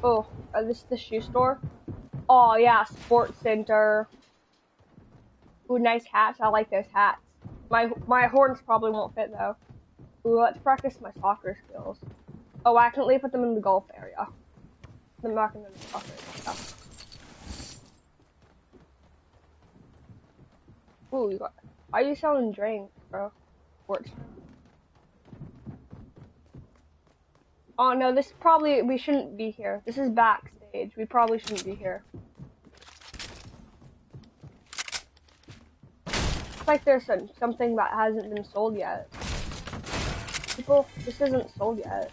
Oh, is this the shoe store? Oh yeah, sports center. Ooh, nice hats. I like those hats. My my horns probably won't fit though. Ooh, let's practice my soccer skills. Oh, I accidentally put them in the golf area. I'm not gonna do soccer stuff. Ooh, you got. Why are you selling drinks, bro? Sports. Oh no, this probably, we shouldn't be here. This is backstage. We probably shouldn't be here. It's like there's some, something that hasn't been sold yet. People, this isn't sold yet.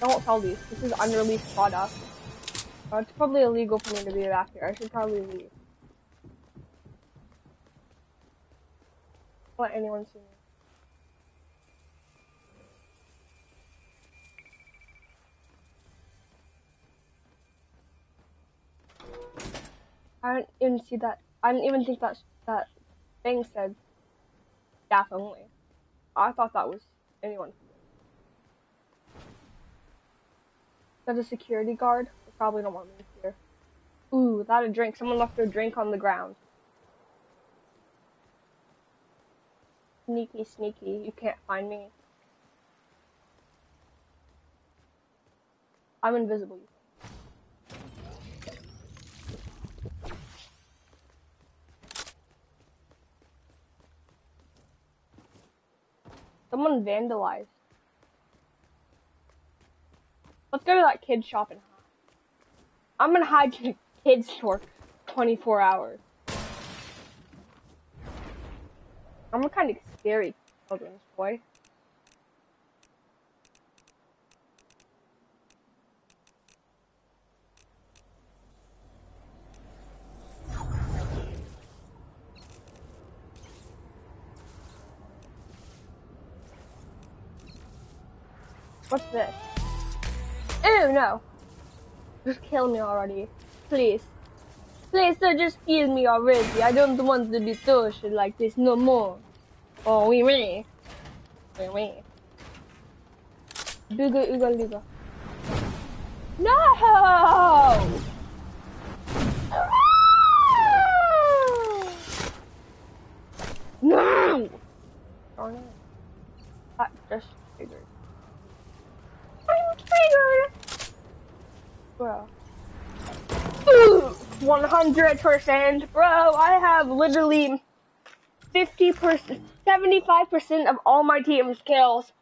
Don't sell these. This is unreleased product. Oh, it's probably illegal for me to be back here. I should probably leave. Don't let anyone see me. I didn't even see that. I didn't even think that that thing said staff only. I thought that was anyone. Is that a security guard? They probably don't want me here. Ooh, without a drink. Someone left their drink on the ground. Sneaky, sneaky. You can't find me. I'm invisible. Someone vandalized. Let's go to that kid's shop and hide. I'm gonna hide to the kid's store for twenty-four hours. I'm a kind of scary children's boy. What's this? Ew, no. Just kill me already. Please. Please, sir, just kill me already. I don't want to be tortured like this no more. Oh, wee wee. Wee wee. Booga ooga looga. No! No! Darn it. That just triggered. I'm triggered! Bro. Ooh! one hundred percent! Bro, I have literally fifty percent, seventy-five percent of all my team's kills.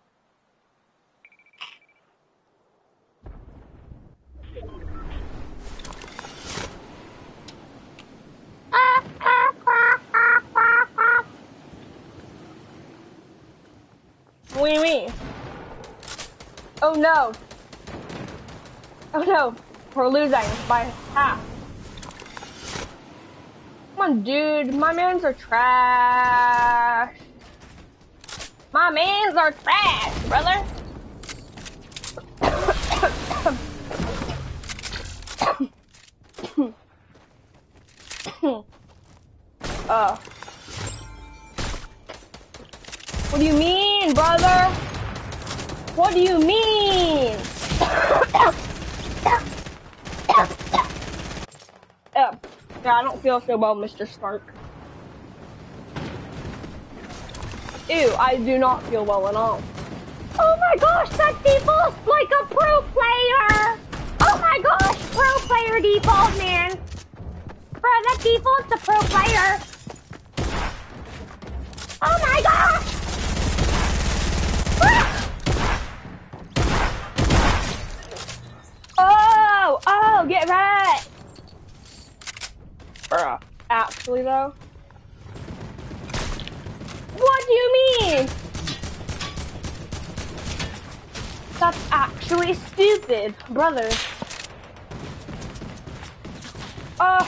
Wee wee. Oh no. Oh no. We're losing by half. Come on, dude. My mans are trash. My mans are trash, brother. uh. What do you mean, brother? What do you mean? Oh. Yeah, I don't feel so well, Mister Spark. Ew, I do not feel well at all. Oh my gosh, that defaults like a pro player! Oh my gosh, pro player default, man! Bro, that default's a pro player! Oh my gosh! Ah! Oh, oh, get right! Bruh. Actually, though. What do you mean? That's actually stupid, brother. Uh.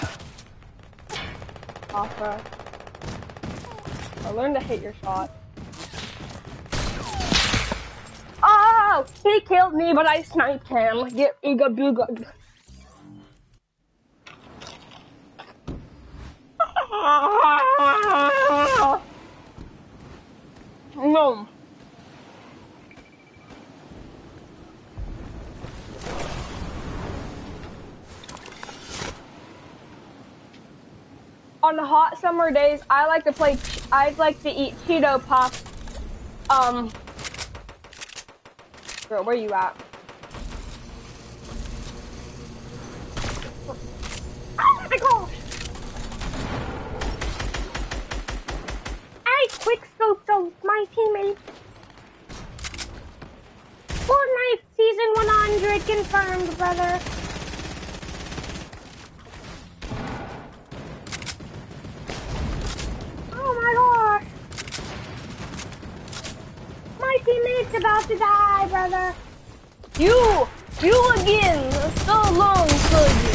Oh, bro. I learned to hit your shot. Oh! He killed me, but I sniped him. Get ooga booga. No. On hot summer days, I like to play. I like to eat Cheeto Puffs. Um. Bro, where you at? Oh my gosh! I quick-scoped on my teammate. Fortnite season one hundred confirmed, brother. Oh my gosh. My teammate's about to die, brother. You, you again. So long, soldier.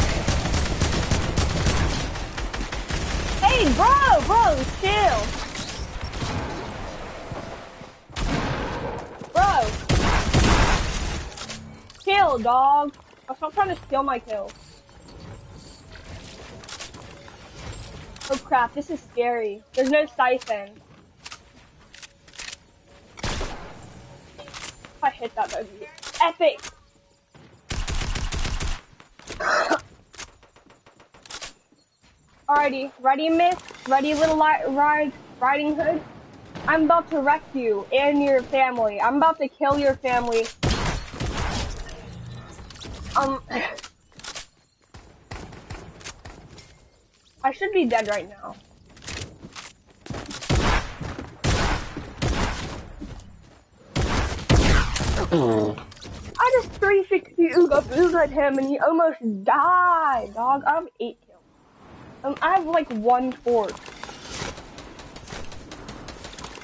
Hey, bro, bro, chill. Bro! Kill, dog! Oh, stop trying to steal my kill. Oh crap, this is scary. There's no siphon. If I hit that, that would be epic! Alrighty, ready, miss? Ready, little li ride, Riding Hood? I'm about to wreck you and your family. I'm about to kill your family. Um, I should be dead right now. Mm. I just three sixty Ooga Booga at him and he almost died, dog. I have eight kills. Um, I have like one fort.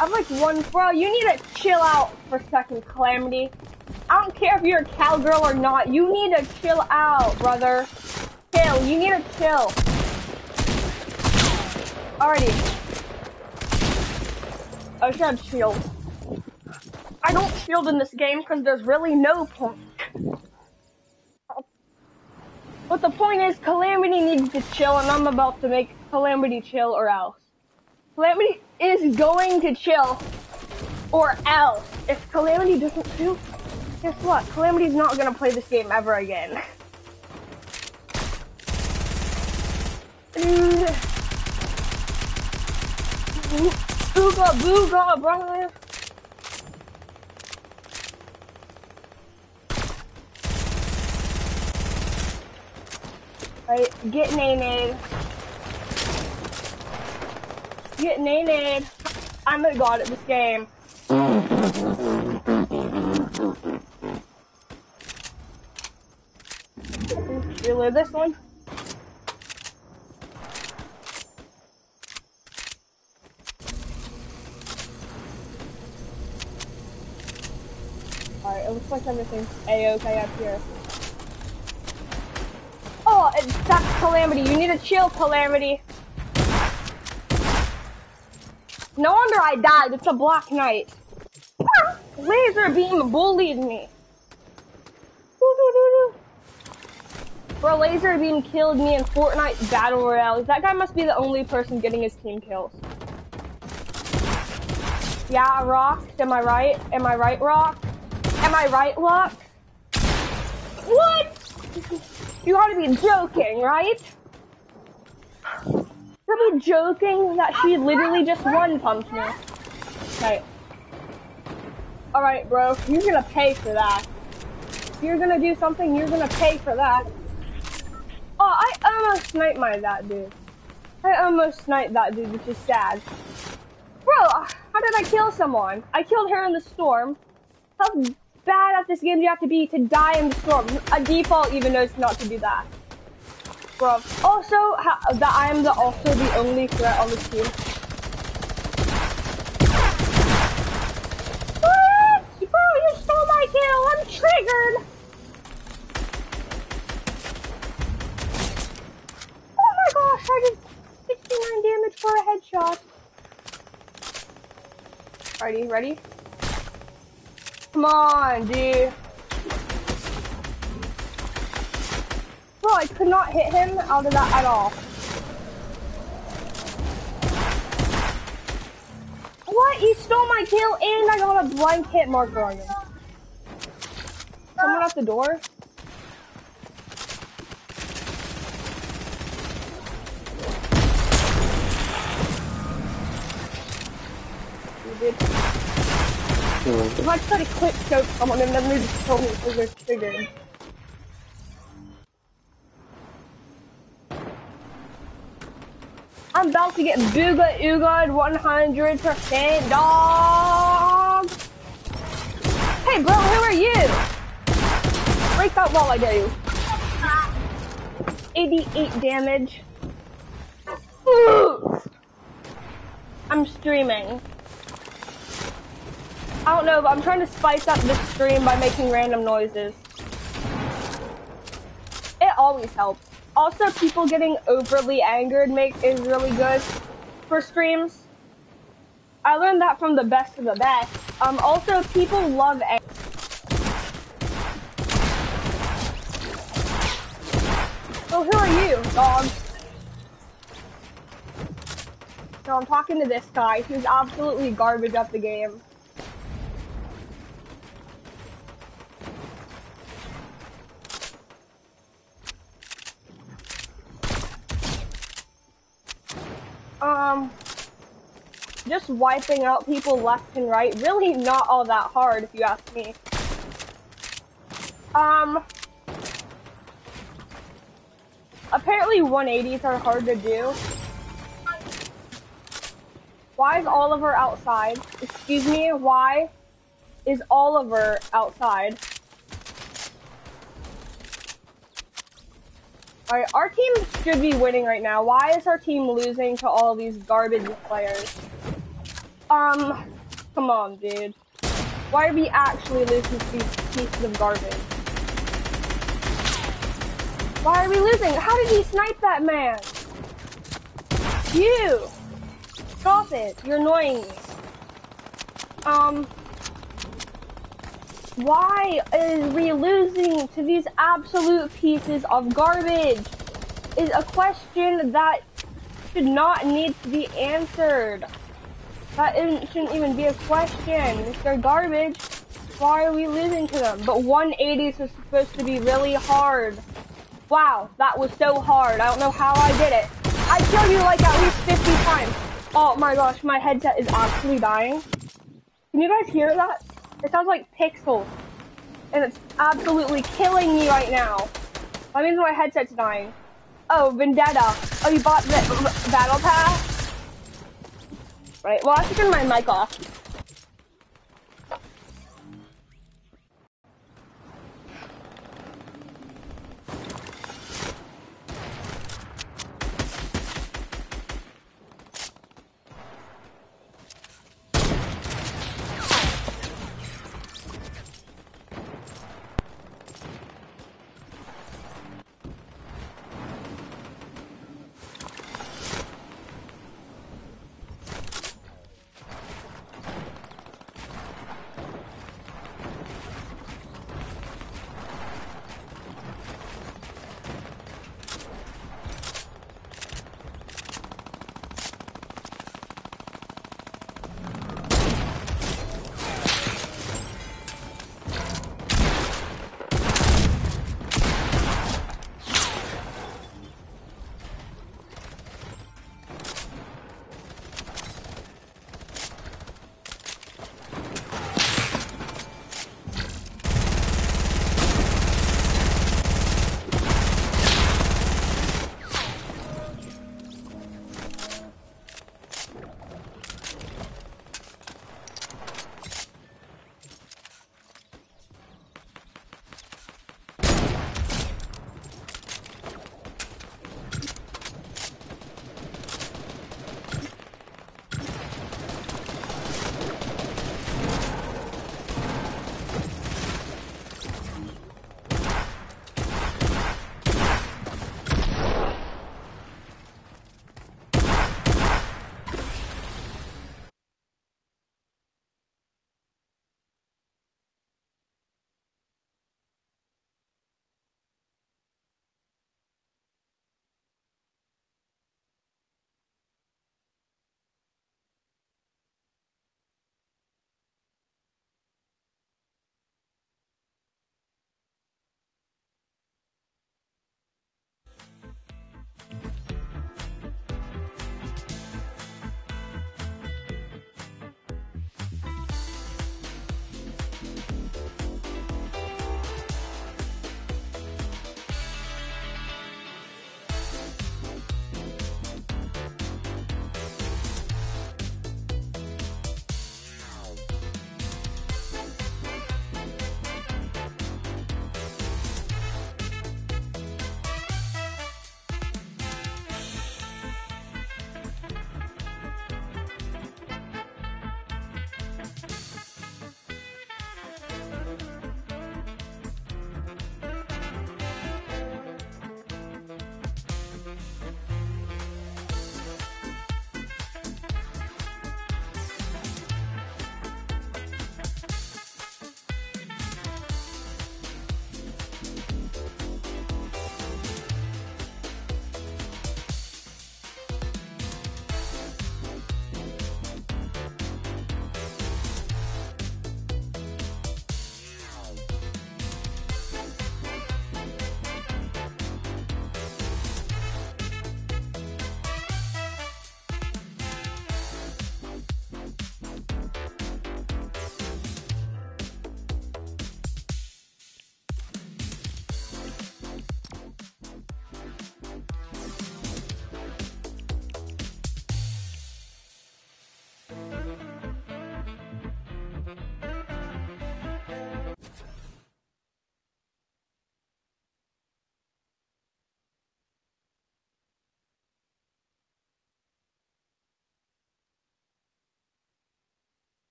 I have like one, bro, you need to chill out for a second, Calamity. I don't care if you're a cowgirl or not. You need to chill out, brother. Chill, you need to chill. Alrighty. I should have shield. I don't shield in this game because there's really no point. But the point is, Calamity needs to chill and I'm about to make Calamity chill or else. Calamity is going to chill or else. If Calamity doesn't chill, guess what? Calamity's not gonna play this game ever again. Dude. Booga booga, brother. Right, get nay-nayed. Get nay-nayed. I'm a god at this game. Reload this one. Alright, it looks like everything's a-okay up here. Oh, it's, that's Calamity. You need to chill, Calamity. No wonder I died. It's a black knight. Ah, laser beam bullied me. Doo-doo-doo-doo. Bro, laser beam killed me in Fortnite Battle Royale. That guy must be the only person getting his team kills. Yeah, Rock. Am I right? Am I right, Rock? Am I right, Rock? What? You gotta be joking, right? You gotta be joking that she literally just one-pumped me. Okay. Alright, bro. You're gonna pay for that. If you're gonna do something, you're gonna pay for that. Oh, I almost sniped my that dude. I almost sniped that dude, which is sad. Bro, how did I kill someone? I killed her in the storm. How bad at this game do you have to be to die in the storm? A default even knows not to do that. Bro, also, how, that I am the, also the only threat on this team. What? Bro, you stole my kill! I'm triggered! Oh gosh, I did sixty-nine damage for a headshot. Alrighty, ready? Come on, dude. Bro, I could not hit him out of that at all. What? He stole my kill and I got a blank hit marker on him. Someone at the door? If I try to quick scope someone and then they just kill me because they're triggered. I'm about to get booga ooga'd one hundred percent, dog. Hey bro, who are you? Break that wall, I dare you. eighty-eight damage. Ooh. I'm streaming. I don't know, but I'm trying to spice up this stream by making random noises. It always helps. Also, people getting overly angered make is really good for streams. I learned that from the best of the best. Um, also, people love anger. So who are you, dog? No, I'm talking to this guy who's absolutely garbage at the game. Um, just wiping out people left and right. Really not all that hard, if you ask me. Um, apparently one eighties are hard to do. Why is Oliver outside? Excuse me, why? is Oliver outside. Alright, our team should be winning right now. Why is our team losing to all these garbage players? Um, come on, dude. Why are we actually losing to these pieces of garbage? Why are we losing? How did he snipe that man? You! Stop it. You're annoying me. Um... Why is we losing to these absolute pieces of garbage? Is a question that should not need to be answered. That isn't, shouldn't even be a question. If they're garbage, why are we losing to them? But one eighties is supposed to be really hard. Wow, that was so hard. I don't know how I did it. I killed you like at least fifty times. Oh my gosh, my headset is actually dying. Can you guys hear that? It sounds like pixels, and it's absolutely killing me right now. That means my headset's dying. Oh, Vendetta. Oh, you bought the battle pass? Right, well, I have to turn my mic off.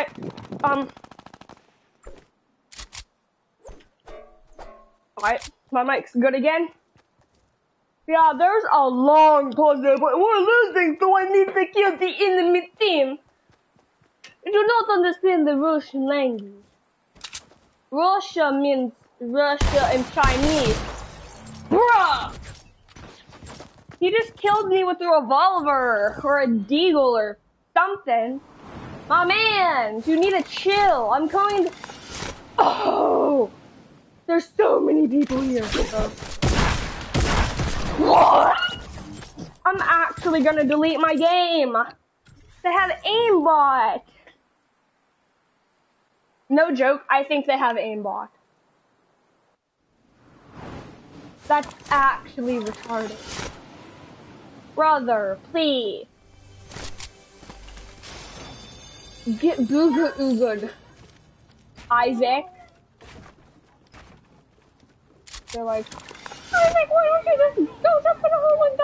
Alright, um... Alright, my mic's good again. Yeah, there's a long pause there, but we're losing, so I need to kill the enemy team. I do not understand the Russian language. Russia means Russia and Chinese. Bruh! He just killed me with a revolver, or a deagle, or something. My man, you need to chill. I'm coming to... Oh! There's so many people here. What? I'm actually gonna delete my game. They have aimbot. No joke, I think they have aimbot. That's actually retarded. Brother, please. Get booga ooga. Isaac. They're like, Isaac, why don't you just go jump in a hole and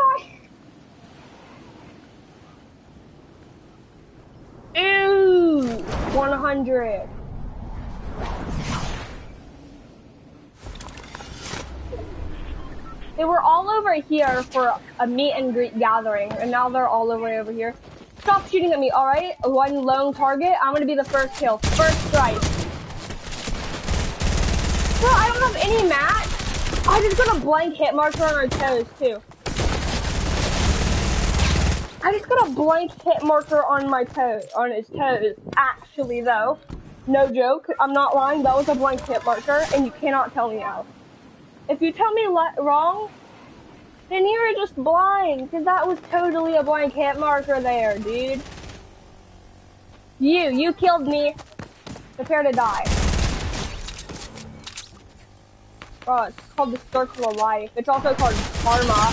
die? Ew, one hundred. They were all over here for a meet and greet gathering, and now they're all over over here. Stop shooting at me, all right? One lone target. I'm gonna be the first kill, first strike. Bro, I don't have any match. I just got a blank hit marker on our toes too. I just got a blank hit marker on my toe, on his toes. Actually, though, no joke, I'm not lying. That was a blank hit marker, and you cannot tell me out. If you tell me wrong, then you're just blind, because that was totally a blank hit marker there, dude. You, you killed me. Prepare to die. Oh, it's called the circle of life. It's also called karma.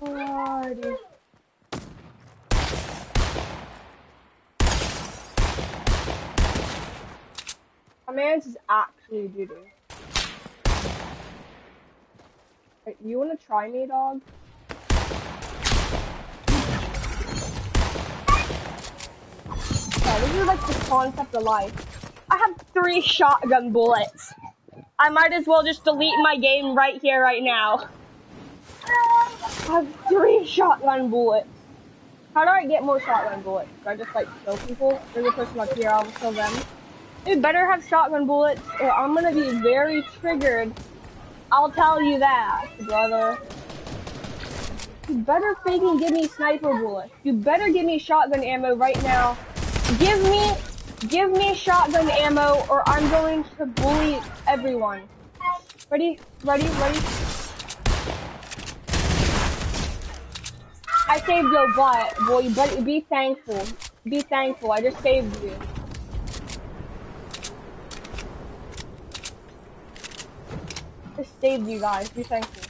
Lordy. My man's is actually doo doo. Wait, you wanna try me, dog? Yeah, this is like the concept of life. I have three shotgun bullets. I might as well just delete my game right here, right now. I have three shotgun bullets. How do I get more shotgun bullets? Do I just like kill people? There's a person up here, I'll kill them. You better have shotgun bullets or I'm gonna be very triggered. I'll tell you that, brother. You better freaking give me sniper bullets. You better give me shotgun ammo right now. Give me, give me shotgun ammo or I'm going to bully everyone. Ready, ready, ready? I saved your butt, boy, but be thankful. Be thankful, I just saved you. Just saved you guys, be thankful.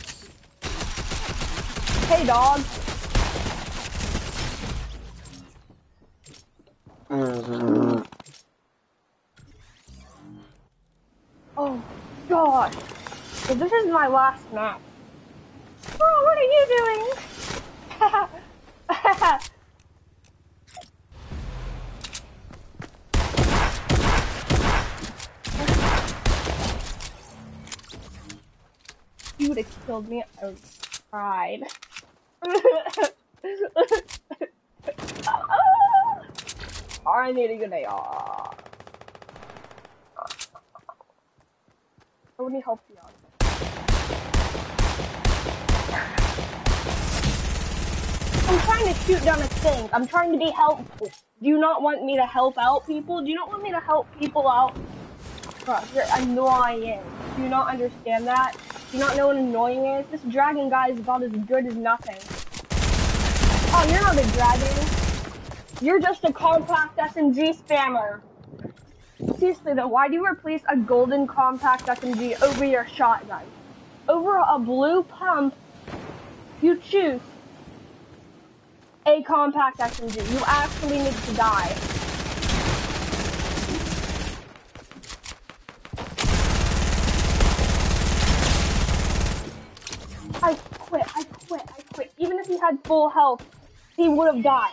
Hey, dog. Oh, God. So this is my last map. Bro, oh, what are you doing? You would have killed me. I would have cried. I need to get an A R. I wouldn't help you out. I'm trying to shoot down a thing. I'm trying to be helpful. Do you not want me to help out people? Do you not want me to help people out? Bro, you're annoying. Do you not understand that? Do you not know what annoying is? This dragon guy is about as good as nothing. Oh, you're not a dragon. You're just a compact S M G spammer. Seriously though, why do you replace a golden compact S M G over your shotgun? Over a blue pump, you choose a compact S M G. You actually need to die. I quit, I quit, I quit. Even if you had full health, he would have died.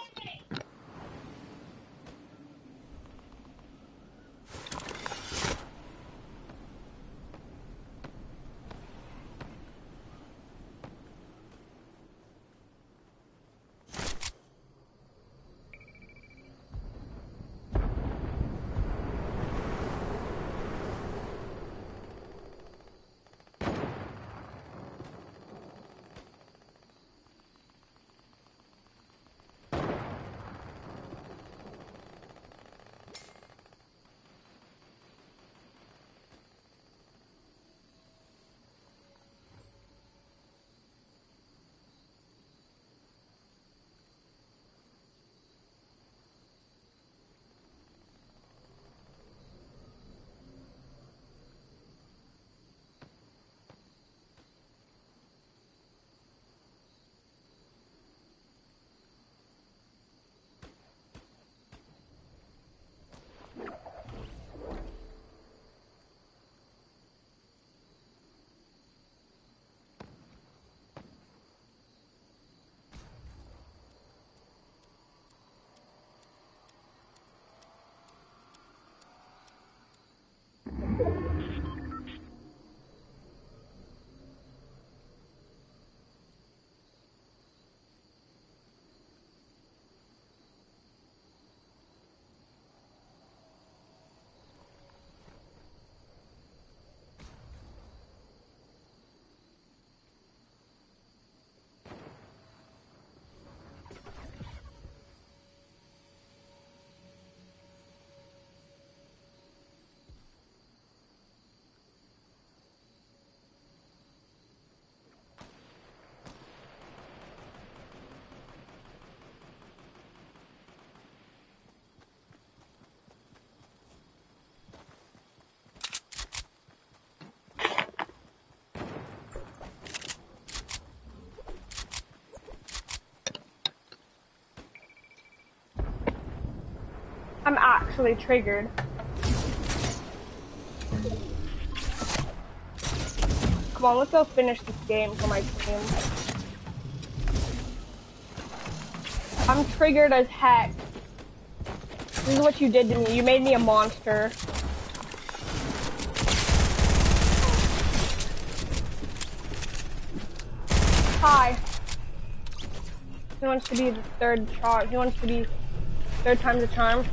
I'm actually triggered. Come on, let's go finish this game for my team. I'm triggered as heck. This is what you did to me. You made me a monster. Hi. He wants to be the third charge. He wants to be third time's a charm.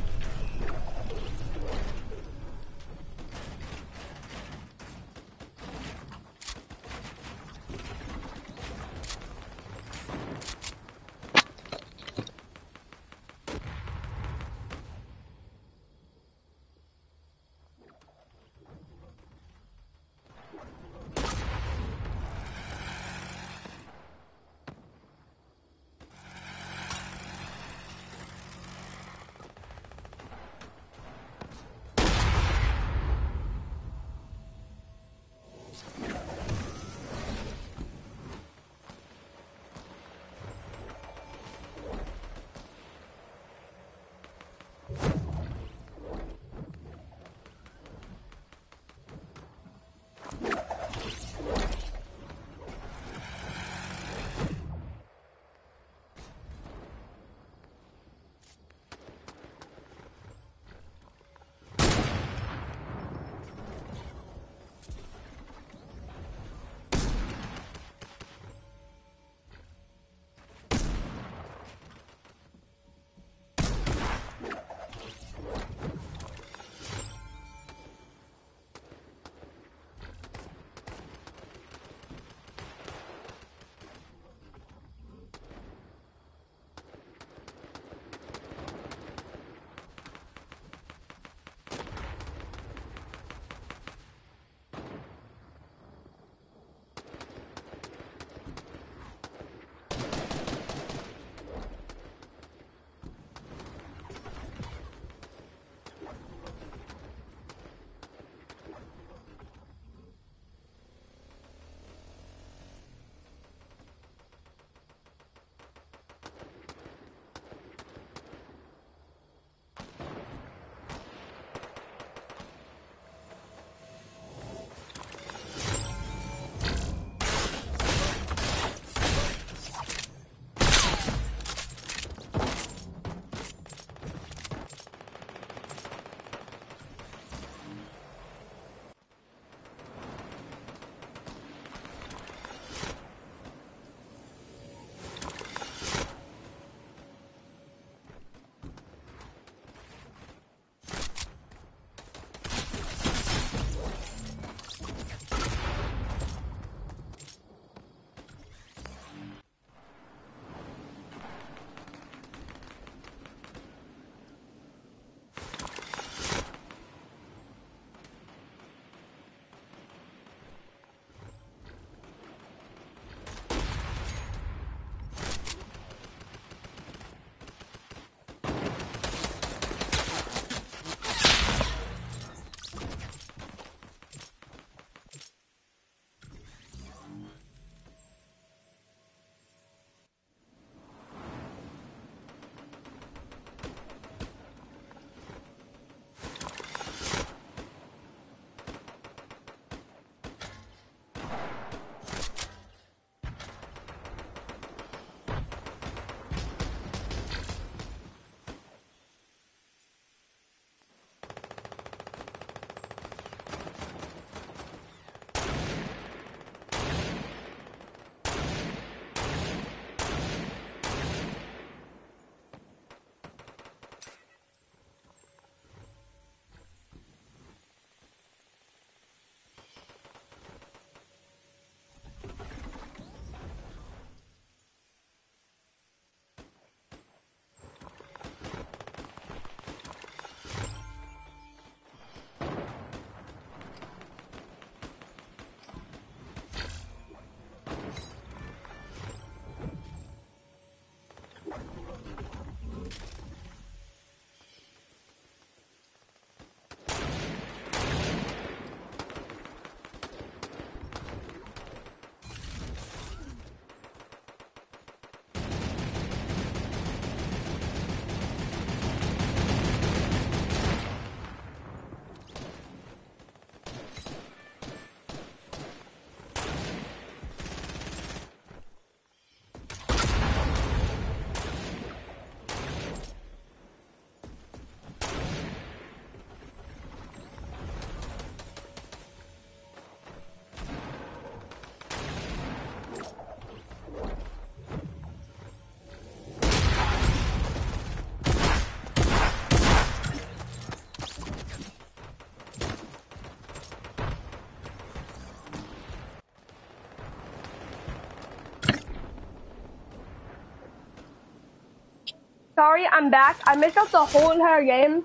Sorry, I'm back. I missed out the whole entire game,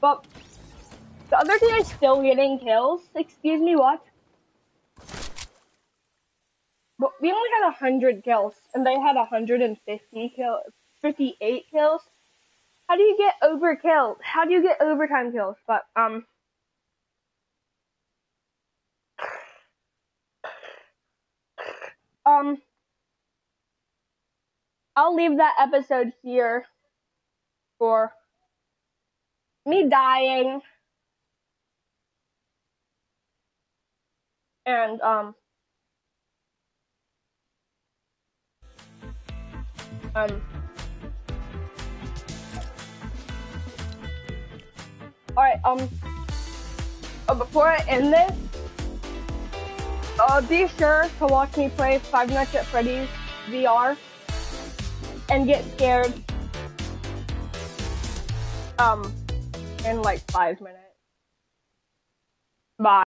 but the other team is still getting kills. Excuse me, what? But we only had one hundred kills, and they had one hundred fifty kills, fifty-eight kills. How do you get over kills? How do you get overtime kills? But, um... Um... I'll leave that episode here for me dying. And, um... Um... Alright, um, uh, before I end this, uh, be sure to watch me play Five Nights at Freddy's V R and get scared, um, in like five minutes. Bye.